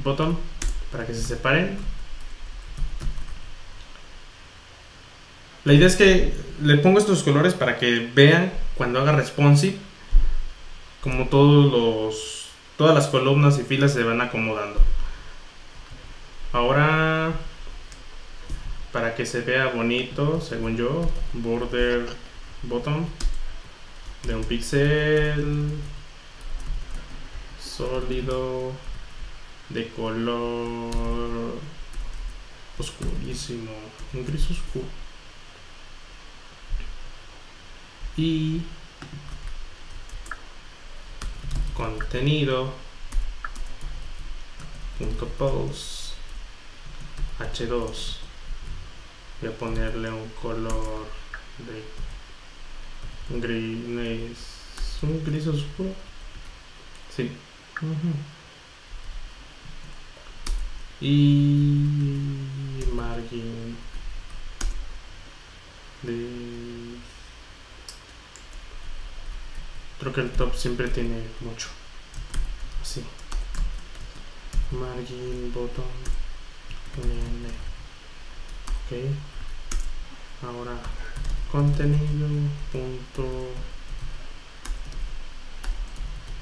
bottom para que se separen. La idea es que le pongo estos colores para que vean cuando haga responsive como todos los, todas las columnas y filas se van acomodando. Ahora, para que se vea bonito, según yo, border bottom de un píxel sólido de color oscurísimo, un gris oscuro. Y contenido punto post H dos, voy a ponerle un color de un gris, un gris oscuro, sí. Uh-huh. Y aquí de... creo que el top siempre tiene mucho así, margin bottom n. Ok, ahora contenido punto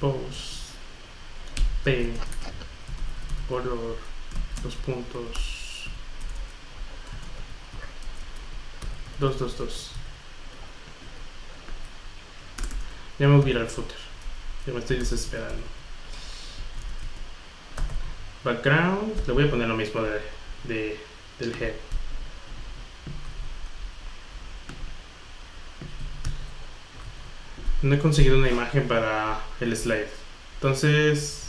post p color los puntos dos dos dos. Ya me voy a ir al footer, ya me estoy desesperando. Background, le voy a poner lo mismo de, de, del head. No he conseguido una imagen para el slide, entonces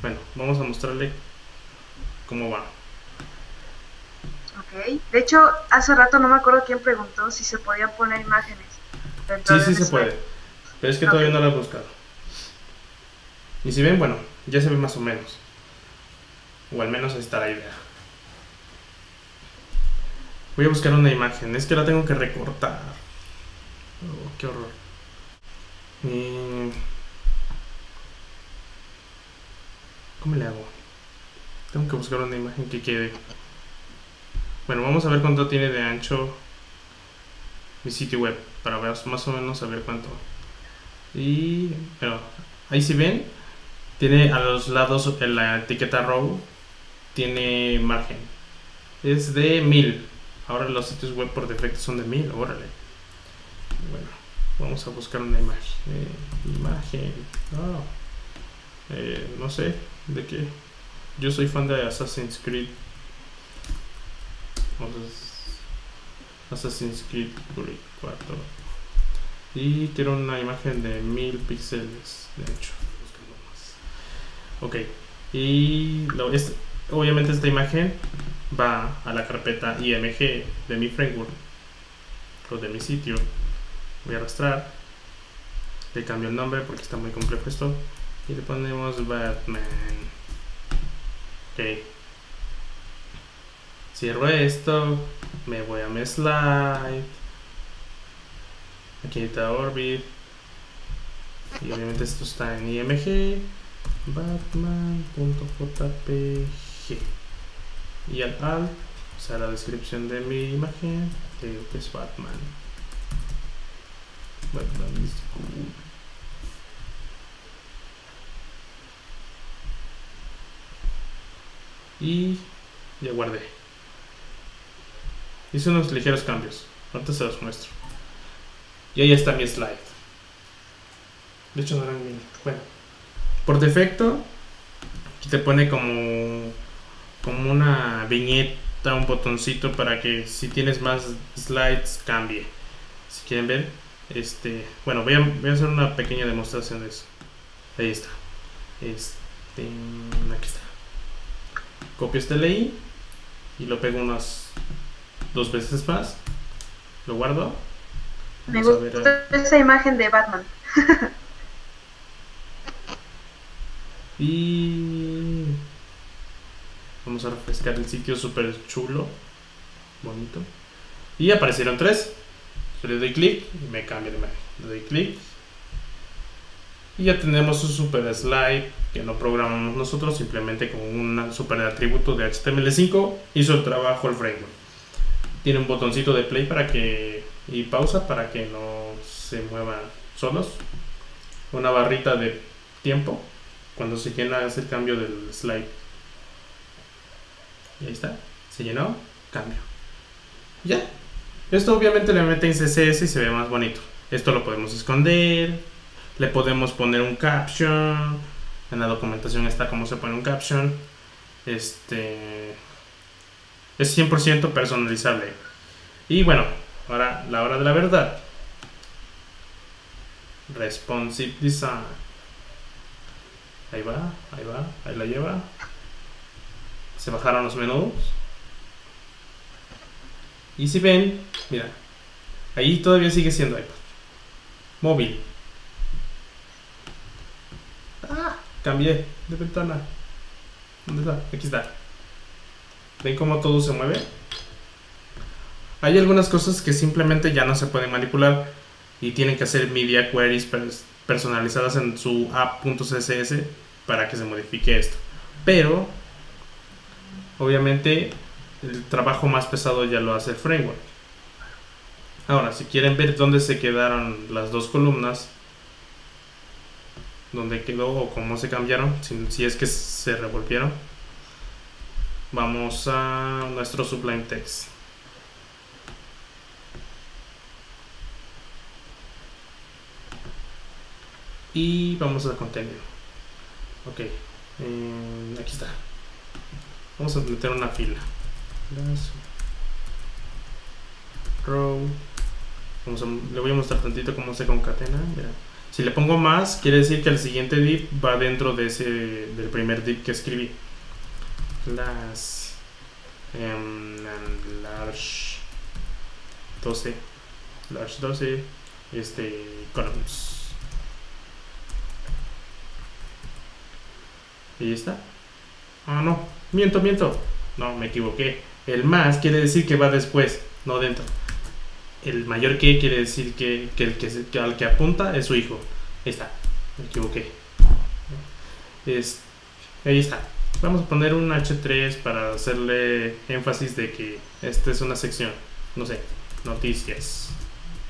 bueno, vamos a mostrarle cómo va. Ok, de hecho hace rato no me acuerdo quién preguntó si se podían poner imágenes. Sí, sí se puede, pero es que okay, todavía no lo he buscado. Y si ven, bueno, ya se ve más o menos, o al menos ahí está la idea. Voy a buscar una imagen, es que la tengo que recortar. Oh, qué horror. Y... ¿cómo le hago? Tengo que buscar una imagen que quede. Bueno, vamos a ver cuánto tiene de ancho mi sitio web, para ver más o menos a ver cuánto. Y bueno, ahí si ven, tiene a los lados en la etiqueta row, tiene margen, es de mil. Ahora los sitios web por defecto son de mil, órale. Bueno, vamos a buscar una imagen. Eh, imagen. Oh. Eh, no sé de qué. Yo soy fan de Assassin's Creed. Assassin's Creed cuatro. Y quiero una imagen de mil píxeles de hecho. Ok, y lo, este, obviamente esta imagen va a la carpeta img de mi framework o de mi sitio. Voy a arrastrar, le cambio el nombre porque está muy complejo esto, y le ponemos Batman. Ok, cierro esto, me voy a mi slide, aquí está Orbit, y obviamente esto está en img batman.jpg, y al alt, o sea, la descripción de mi imagen, que es Batman. Batman is cool. Y ya guardé. Hice unos ligeros cambios, ahorita se los muestro. Y ahí está mi slide. De hecho no eran mil. Bueno, por defecto aquí te pone como como una viñeta, un botoncito para que si tienes más slides cambie. Si quieren ver, este, bueno, voy a, voy a hacer una pequeña demostración de eso. Ahí está. Este, aquí está. Copio este L I y lo pego unas dos veces más. Lo guardo. Me gusta esa imagen de Batman. Y vamos a refrescar el sitio, súper chulo, bonito. Y aparecieron tres. Yo le doy clic y me cambia de imagen. Le doy clic y ya tenemos un super slide que no programamos nosotros, simplemente con un super atributo de H T M L cinco hizo el trabajo el framework. Tiene un botoncito de play para que, y pausa para que no se muevan solos. Una barrita de tiempo cuando se llena es el cambio del slide. Y ahí está, se llenó, cambio. Ya, esto obviamente le mete en C S S y se ve más bonito. Esto lo podemos esconder, le podemos poner un caption. En la documentación está cómo se pone un caption. Este es cien por ciento personalizable. Y bueno, ahora la hora de la verdad. Responsive design. Ahí va, ahí va, ahí la lleva. Se bajaron los menús. Y si ven, mira, ahí todavía sigue siendo iPad. Móvil. Ah, cambié de ventana. ¿Dónde está? Aquí está. ¿Ven cómo todo se mueve? Hay algunas cosas que simplemente ya no se pueden manipular y tienen que hacer media queries personalizadas en su app.css para que se modifique esto. Pero, obviamente, el trabajo más pesado ya lo hace el framework. Ahora, si quieren ver dónde se quedaron las dos columnas, dónde quedó o cómo se cambiaron, si, si es que se revolvieron, vamos a nuestro Sublime Text. Y vamos al contenido. Ok, eh, aquí está. Vamos a meter una fila. Row. Vamos a, le voy a mostrar tantito cómo se concatena. Mira. Si le pongo más, quiere decir que el siguiente div va dentro de ese, del primer div que escribí. Class um, and large doce, large doce, este, columns. Y ya está. Ah, oh, no, miento, miento. No, me equivoqué. El más quiere decir que va después, no dentro. El mayor que quiere decir que, que, el que, que al que apunta es su hijo. Ahí está, me equivoqué. Es, ahí está. Vamos a poner un hache tres para hacerle énfasis de que esta es una sección. No sé, noticias.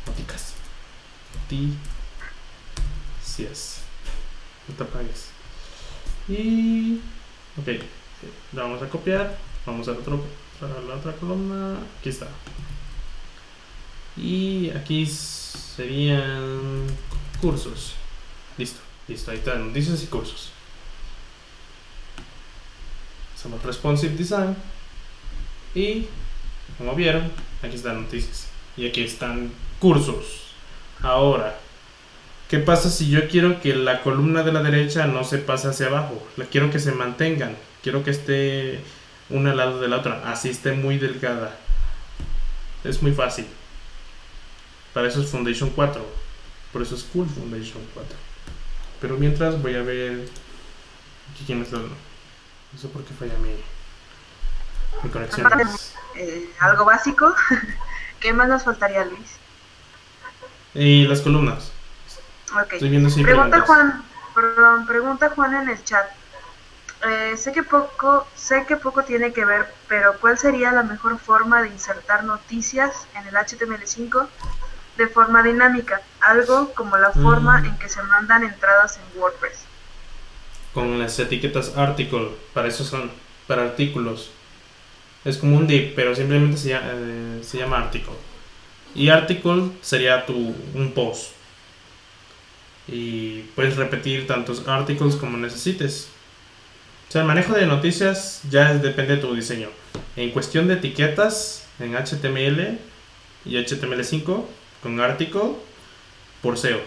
Noticas. Noticias. No te apagues. Y... ok, la vamos a copiar. Vamos a la, otro, a la otra columna. Aquí está. Y aquí serían cursos. Listo, listo, ahí están, noticias y cursos. Hacemos responsive design. Y como vieron, aquí están noticias. Y aquí están cursos. Ahora, ¿qué pasa si yo quiero que la columna de la derecha no se pase hacia abajo? La quiero que se mantengan. Quiero que esté una al lado de la otra. Así esté muy delgada. Es muy fácil. Para eso es Foundation cuatro. Por eso es cool Foundation cuatro. Pero mientras voy a ver aquí quién es el otro. No sé por qué falla mi, mi conexión. Aparte, eh, algo básico. ¿Qué más nos faltaría, Luis? Y las columnas. Okay. Estoy viendo si pregunta Juan, perdón, pregunta Juan en el chat. Eh, sé que poco, sé que poco tiene que ver, pero ¿cuál sería la mejor forma de insertar noticias en el H T M L cinco? De forma dinámica, algo como la forma mm. en que se mandan entradas en WordPress. Con las etiquetas article, para eso son, para artículos. Es como un div, pero simplemente se llama, eh, se llama article. Y article sería tu, un post. Y puedes repetir tantos articles como necesites. O sea, el manejo de noticias ya depende de tu diseño. En cuestión de etiquetas, en H T M L y H T M L cinco, con article por S E O.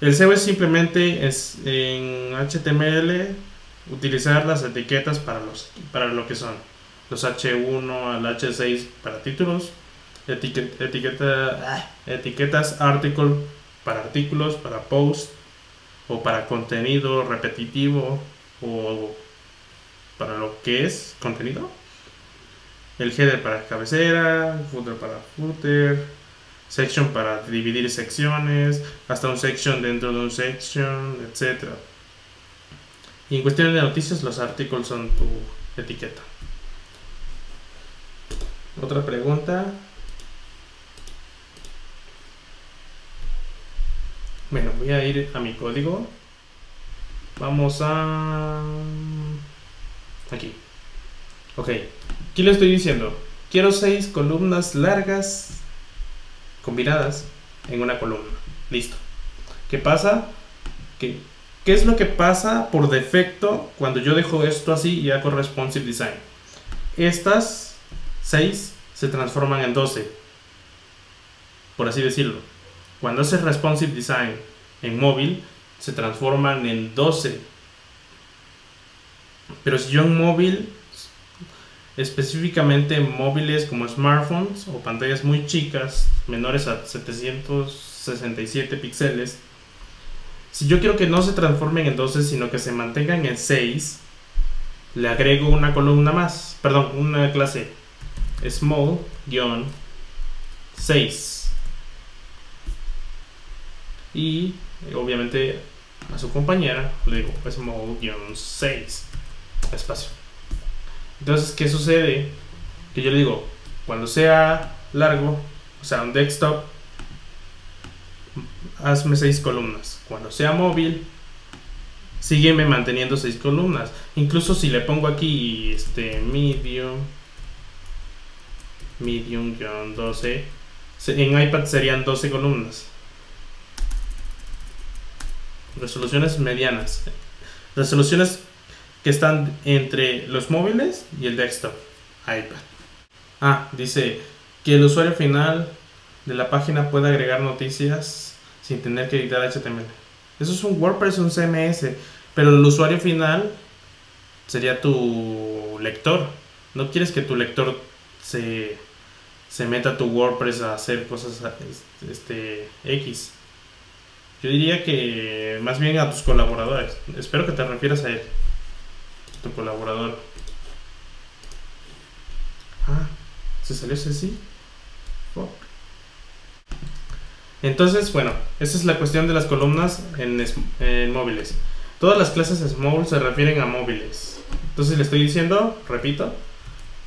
El S E O es simplemente es en H T M L utilizar las etiquetas para, los, para lo que son los hache uno al hache seis para títulos, etiquet, etiqueta, etiquetas article para artículos, para post o para contenido repetitivo o para lo que es contenido, el header para cabecera, el footer para footer, section para dividir secciones, hasta un section dentro de un section, etcétera. Y en cuestión de noticias, los artículos son tu etiqueta. Otra pregunta. Bueno, voy a ir a mi código. Vamos a... aquí. Ok. Aquí le estoy diciendo, quiero seis columnas largas combinadas en una columna. Listo. ¿Qué pasa? ¿Qué, ¿Qué es lo que pasa por defecto cuando yo dejo esto así y hago responsive design? Estas seis se transforman en doce, por así decirlo. Cuando haces responsive design en móvil, se transforman en doce. Pero si yo en móvil, específicamente móviles como smartphones o pantallas muy chicas, menores a setecientos sesenta y siete píxeles, si yo quiero que no se transformen en doce sino que se mantengan en seis, le agrego una columna más, perdón, una clase small guión seis y obviamente a su compañera le digo small guión seis espacio. Entonces, ¿qué sucede? Que yo le digo, cuando sea largo, o sea, un desktop, hazme seis columnas. Cuando sea móvil, sígueme manteniendo seis columnas. Incluso si le pongo aquí este medium, medium-doce, en iPad serían doce columnas. Resoluciones medianas, resoluciones que están entre los móviles y el desktop, iPad. Ah, dice que el usuario final de la página puede agregar noticias sin tener que editar H T M L. Eso es un WordPress, un C M S, pero el usuario final sería tu lector. No quieres que tu lector se, se meta a tu WordPress a hacer cosas este, X. Yo diría que más bien a tus colaboradores. Espero que te refieras a él, tu colaborador. Ah, se salió Ceci. Fuck. Entonces, bueno, esa es la cuestión de las columnas en, en móviles. Todas las clases Small se refieren a móviles. Entonces le estoy diciendo, repito,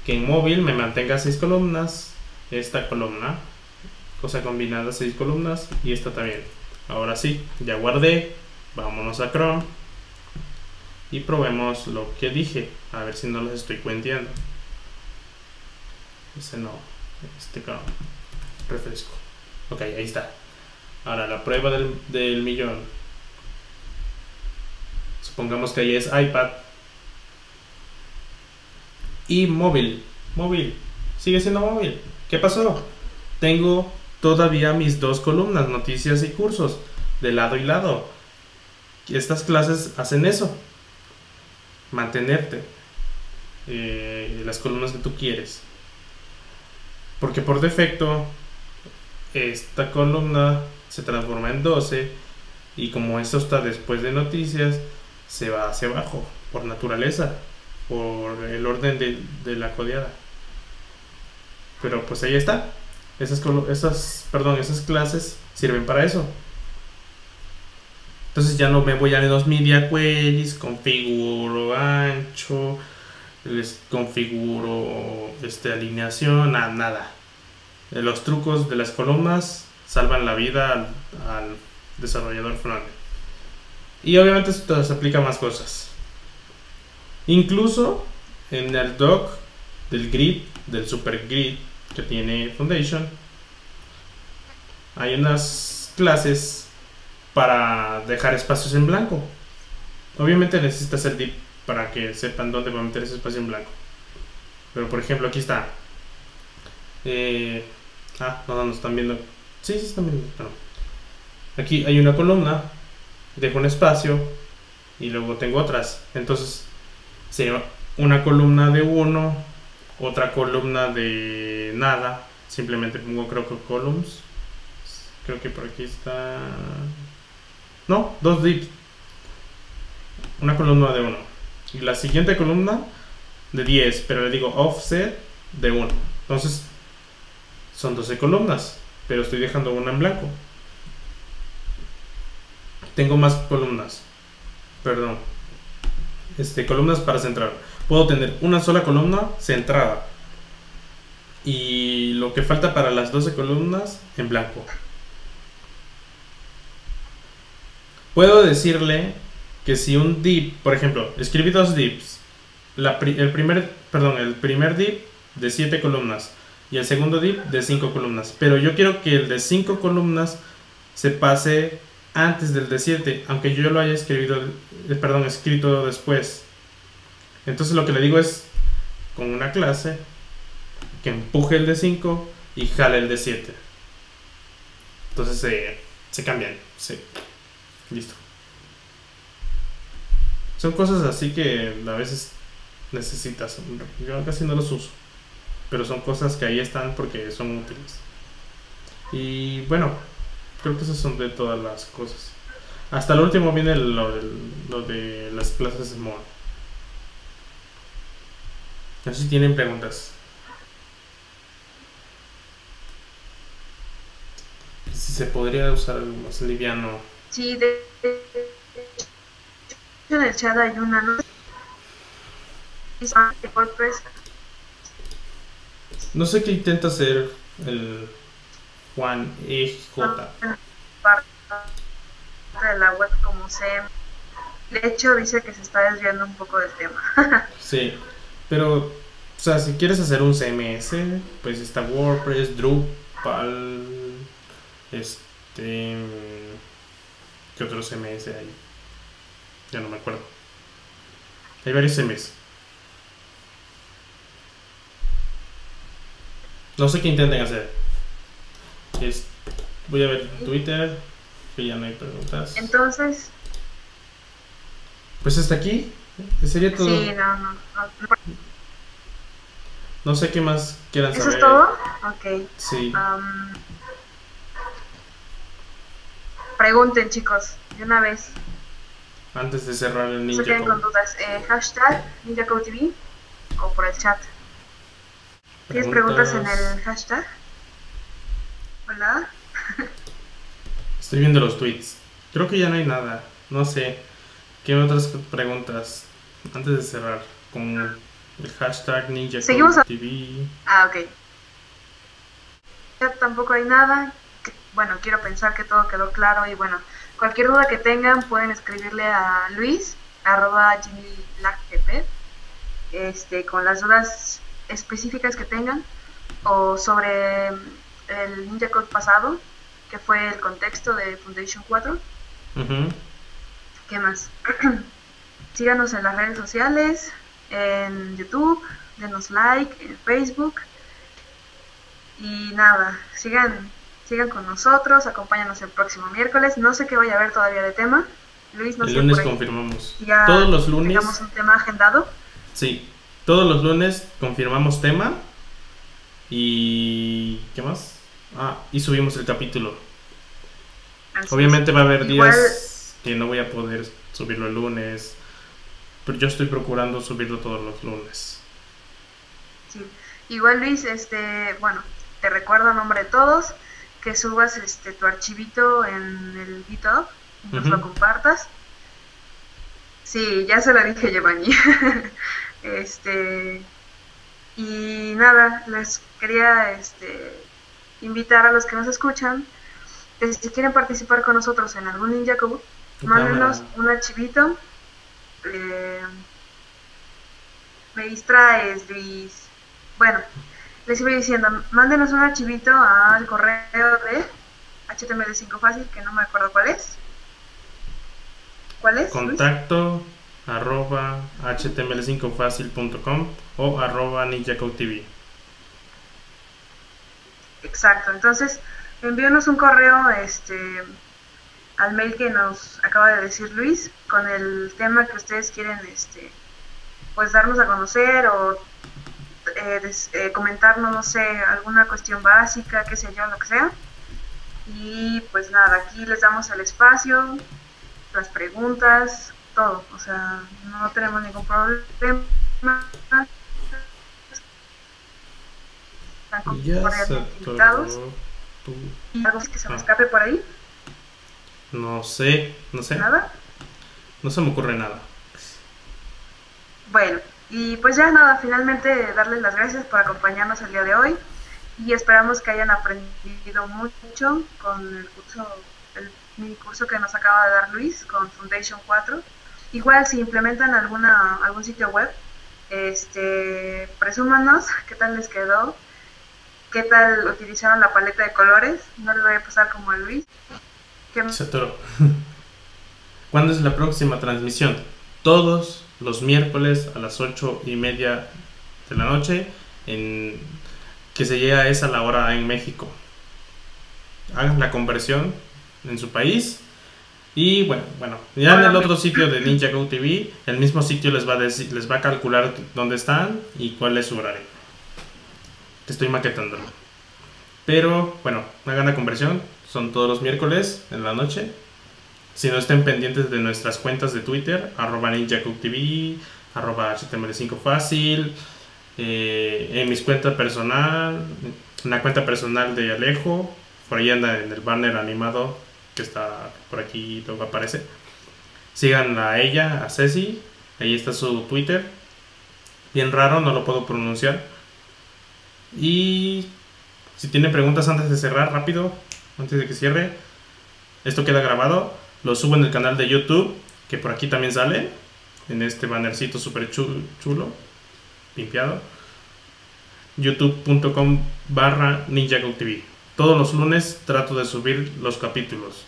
que en móvil me mantenga seis columnas. Esta columna, cosa combinada, seis columnas. Y esta también. Ahora sí, ya guardé. Vámonos a Chrome y probemos lo que dije, a ver si no los estoy cuenteando. Ese no, este Chrome, refresco. Ok, ahí está. Ahora la prueba del, del millón. Supongamos que ahí es iPad y móvil. Móvil, sigue siendo móvil. ¿Qué pasó? Tengo todavía mis dos columnas, noticias y cursos, de lado y lado. Estas clases hacen eso, mantenerte eh, las columnas que tú quieres, porque por defecto esta columna se transforma en doce y como esto está después de noticias se va hacia abajo por naturaleza, por el orden de, de la codeada. Pero pues ahí está. Esas, esas, perdón, esas clases sirven para eso. Entonces ya no me voy a los media queries, configuro ancho, les configuro este, alineación, nada, nada. Los trucos de las columnas salvan la vida al, al desarrollador front. Y obviamente esto se aplica a más cosas. Incluso en el doc del grid, del super grid que tiene Foundation, hay unas clases para dejar espacios en blanco. Obviamente necesitas el div para que sepan dónde va a meter ese espacio en blanco. Pero por ejemplo aquí está eh, ah, no, no, nos están viendo. Sí, sí, están viendo, no. Aquí hay una columna, dejo un espacio y luego tengo otras. Entonces sería una columna de uno, otra columna de nada. Simplemente pongo, creo que columns, creo que por aquí está, no, dos divs, una columna de uno y la siguiente columna de diez, pero le digo offset de uno. Entonces son doce columnas, pero estoy dejando una en blanco. Tengo más columnas, perdón, este, columnas para centrar. Puedo tener una sola columna centrada y lo que falta para las doce columnas en blanco. Puedo decirle que si un div, por ejemplo, escribí dos divs, la pri, el, primer, perdón, el primer div de siete columnas y el segundo div de cinco columnas, pero yo quiero que el de cinco columnas se pase antes del de siete, aunque yo lo haya escribido, perdón, escrito después. Entonces lo que le digo es, con una clase, que empuje el de cinco y jale el de siete. Entonces eh, se cambian, sí. Listo. Son cosas así que a veces necesitas. Yo casi no los uso, pero son cosas que ahí están porque son útiles. Y bueno, creo que esas son de todas las cosas. Hasta el último viene lo de, lo de las clases Small. No sé si tienen preguntas. se podría usar algo más liviano. Sí, de, de, de, en el chat hay una, ¿no? WordPress. No sé qué intenta hacer el Juan E J. De la web como se... De hecho dice que se está desviando un poco del tema. Sí, pero o sea, si quieres hacer un C M S, pues está WordPress, Drupal, este... ¿qué otro C M S hay? Ya no me acuerdo. Hay varios C M S. No sé qué intenten hacer. Es... Voy a ver Twitter, que ya no hay preguntas. Entonces... Pues hasta aquí, sería todo. Sí, no, no. No, no sé qué más quieran saber. ¿Eso es todo? Ok. Sí. Um, pregunten, chicos, de una vez. Antes de cerrar el Ninja. Se quedan con dudas. Eh, hashtag NinjaCodeTV o por el chat. ¿Tienes preguntas en el hashtag? Hola. Estoy viendo los tweets. Creo que ya no hay nada. No sé. ¿Qué otras preguntas? Antes de cerrar con el hashtag NinjaCodeTV. Ah, ok. Ya tampoco hay nada. Bueno, quiero pensar que todo quedó claro. Y bueno, cualquier duda que tengan pueden escribirle a Luis arroba gmail punto com este, con las dudas específicas que tengan o sobre el NinjaCode pasado, que fue el contexto de Foundation cuatro. Uh-huh. ¿Qué más? Síganos en las redes sociales, en YouTube, denos like, en Facebook. Y nada, sigan, sigan con nosotros, acompáñanos el próximo miércoles. No sé qué vaya a haber todavía de tema. Luis, no sé. El lunes confirmamos. Ya todos los lunes. Digamos un tema agendado. Sí, todos los lunes confirmamos tema. ¿Y qué más? Ah, y subimos el capítulo. Así obviamente es. Va a haber igual... días que no voy a poder subirlo el lunes, pero yo estoy procurando subirlo todos los lunes. Sí. Igual Luis, este, bueno, te recuerdo a nombre de todos que subas este tu archivito en el GitHub, nos uh-huh. lo compartas. Sí, ya se lo dije a Giovanni. este y nada, les quería este invitar a los que nos escuchan que si quieren participar con nosotros en algún NinjaCode, mándenos un archivito. Eh, me distraes, Luis. Bueno, les iba diciendo, mándenos un archivito al correo de H T M L cinco fácil, que no me acuerdo cuál es. ¿Cuál es? Contacto arroba H T M L cinco fácil punto com o arroba NinjaCodeTV. Exacto, entonces envíanos un correo, este... al mail que nos acaba de decir Luis, con el tema que ustedes quieren este pues darnos a conocer o eh, des, eh, comentarnos, no sé, alguna cuestión básica, qué sé yo, lo que sea. Y pues nada, aquí les damos el espacio, las preguntas, todo, o sea, no tenemos ningún problema. Están cordialmente invitados. ¿Y algo que se me escape por ahí? No sé, no sé. ¿Nada? No se me ocurre nada. Bueno, y pues ya nada, finalmente darles las gracias por acompañarnos el día de hoy y esperamos que hayan aprendido mucho con el curso, el mini curso que nos acaba de dar Luis con Foundation cuatro. Igual si implementan alguna algún sitio web, este, presúmanos qué tal les quedó, qué tal utilizaron la paleta de colores. No les voy a pasar como a Luis. Se atoró. ¿Cuándo es la próxima transmisión? Todos los miércoles a las ocho y media de la noche, en... que se llega a esa la hora en México. Hagan la conversión en su país. Y bueno, bueno ya en el otro sitio de NinjaCodeTV, el mismo sitio les va a decir, les va a calcular dónde están y cuál es su horario. Te estoy maquetando. Pero bueno, hagan la conversión. Son todos los miércoles en la noche. Si no, estén pendientes de nuestras cuentas de Twitter, arroba NinjaCodeTV, arroba H T M L cinco fácil, eh, en mis cuentas personal, en la cuenta personal de Alejo, por ahí anda en el banner animado que está por aquí, luego aparece. Sigan a ella, a Ceci, ahí está su Twitter, bien raro, no lo puedo pronunciar. Y si tiene preguntas antes de cerrar, rápido, antes de que cierre, esto queda grabado, lo subo en el canal de YouTube, que por aquí también sale, en este bannercito súper chulo, limpiado, youtube.com barra NinjaCodeTV. Todos los lunes trato de subir los capítulos.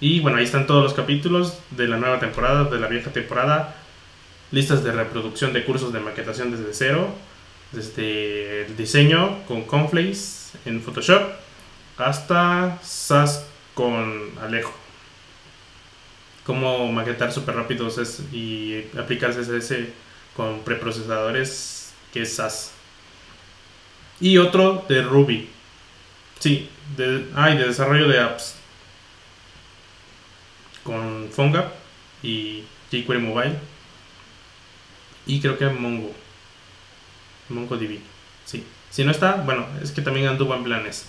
Y bueno, ahí están todos los capítulos de la nueva temporada, de la vieja temporada, listas de reproducción de cursos de maquetación desde cero, desde el diseño con Conflace en Photoshop hasta SaaS con Alejo, cómo maquetar súper rápido y aplicar C S S con preprocesadores, que es SaaS. Y otro de Ruby, sí, de, ah, y de desarrollo de apps con PhoneGap y jQuery Mobile, y creo que Mongo MongoDB, sí. Si no está, bueno, es que también anduvo en planes.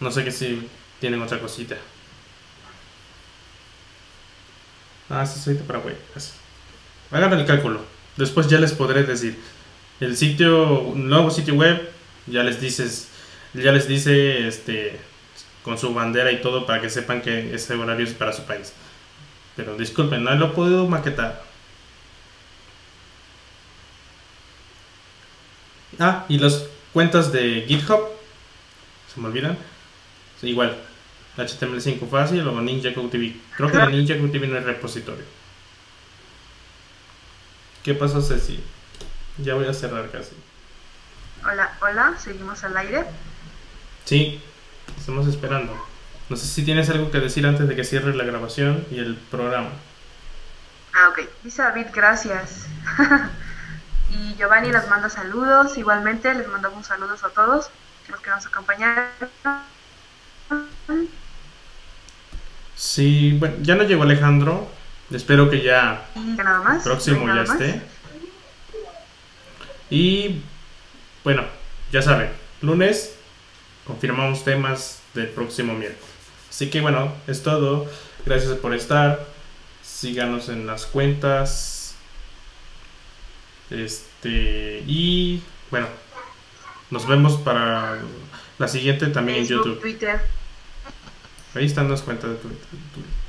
No sé que si tienen otra cosita. Ah, sí, soy de Paraguay. Hagan el cálculo. Después ya les podré decir. El sitio, nuevo sitio web, ya les dices, ya les dice este con su bandera y todo para que sepan que ese horario es para su país. Pero disculpen, no lo he podido maquetar. Ah, y las cuentas de GitHub, se me olvidan, sí, igual, H T M L cinco fácil o NinjaCodeTV. Creo que NinjaCodeTV no es repositorio. ¿Qué pasó, Ceci? Ya voy a cerrar casi. Hola, hola, ¿seguimos al aire? Sí, estamos esperando. No sé si tienes algo que decir antes de que cierre la grabación y el programa. Ah, ok, dice David, gracias. Y Giovanni les manda saludos, igualmente les mandamos saludos a todos los que nos acompañaron. Sí, bueno, ya no llegó Alejandro, espero que ya nada más, próximo nada ya más. esté. Y bueno, ya saben, lunes confirmamos temas del próximo miércoles. Así que bueno, es todo, gracias por estar, síganos en las cuentas. Este, y bueno, nos vemos para la siguiente también en YouTube. Twitter. Ahí están las cuentas de Twitter.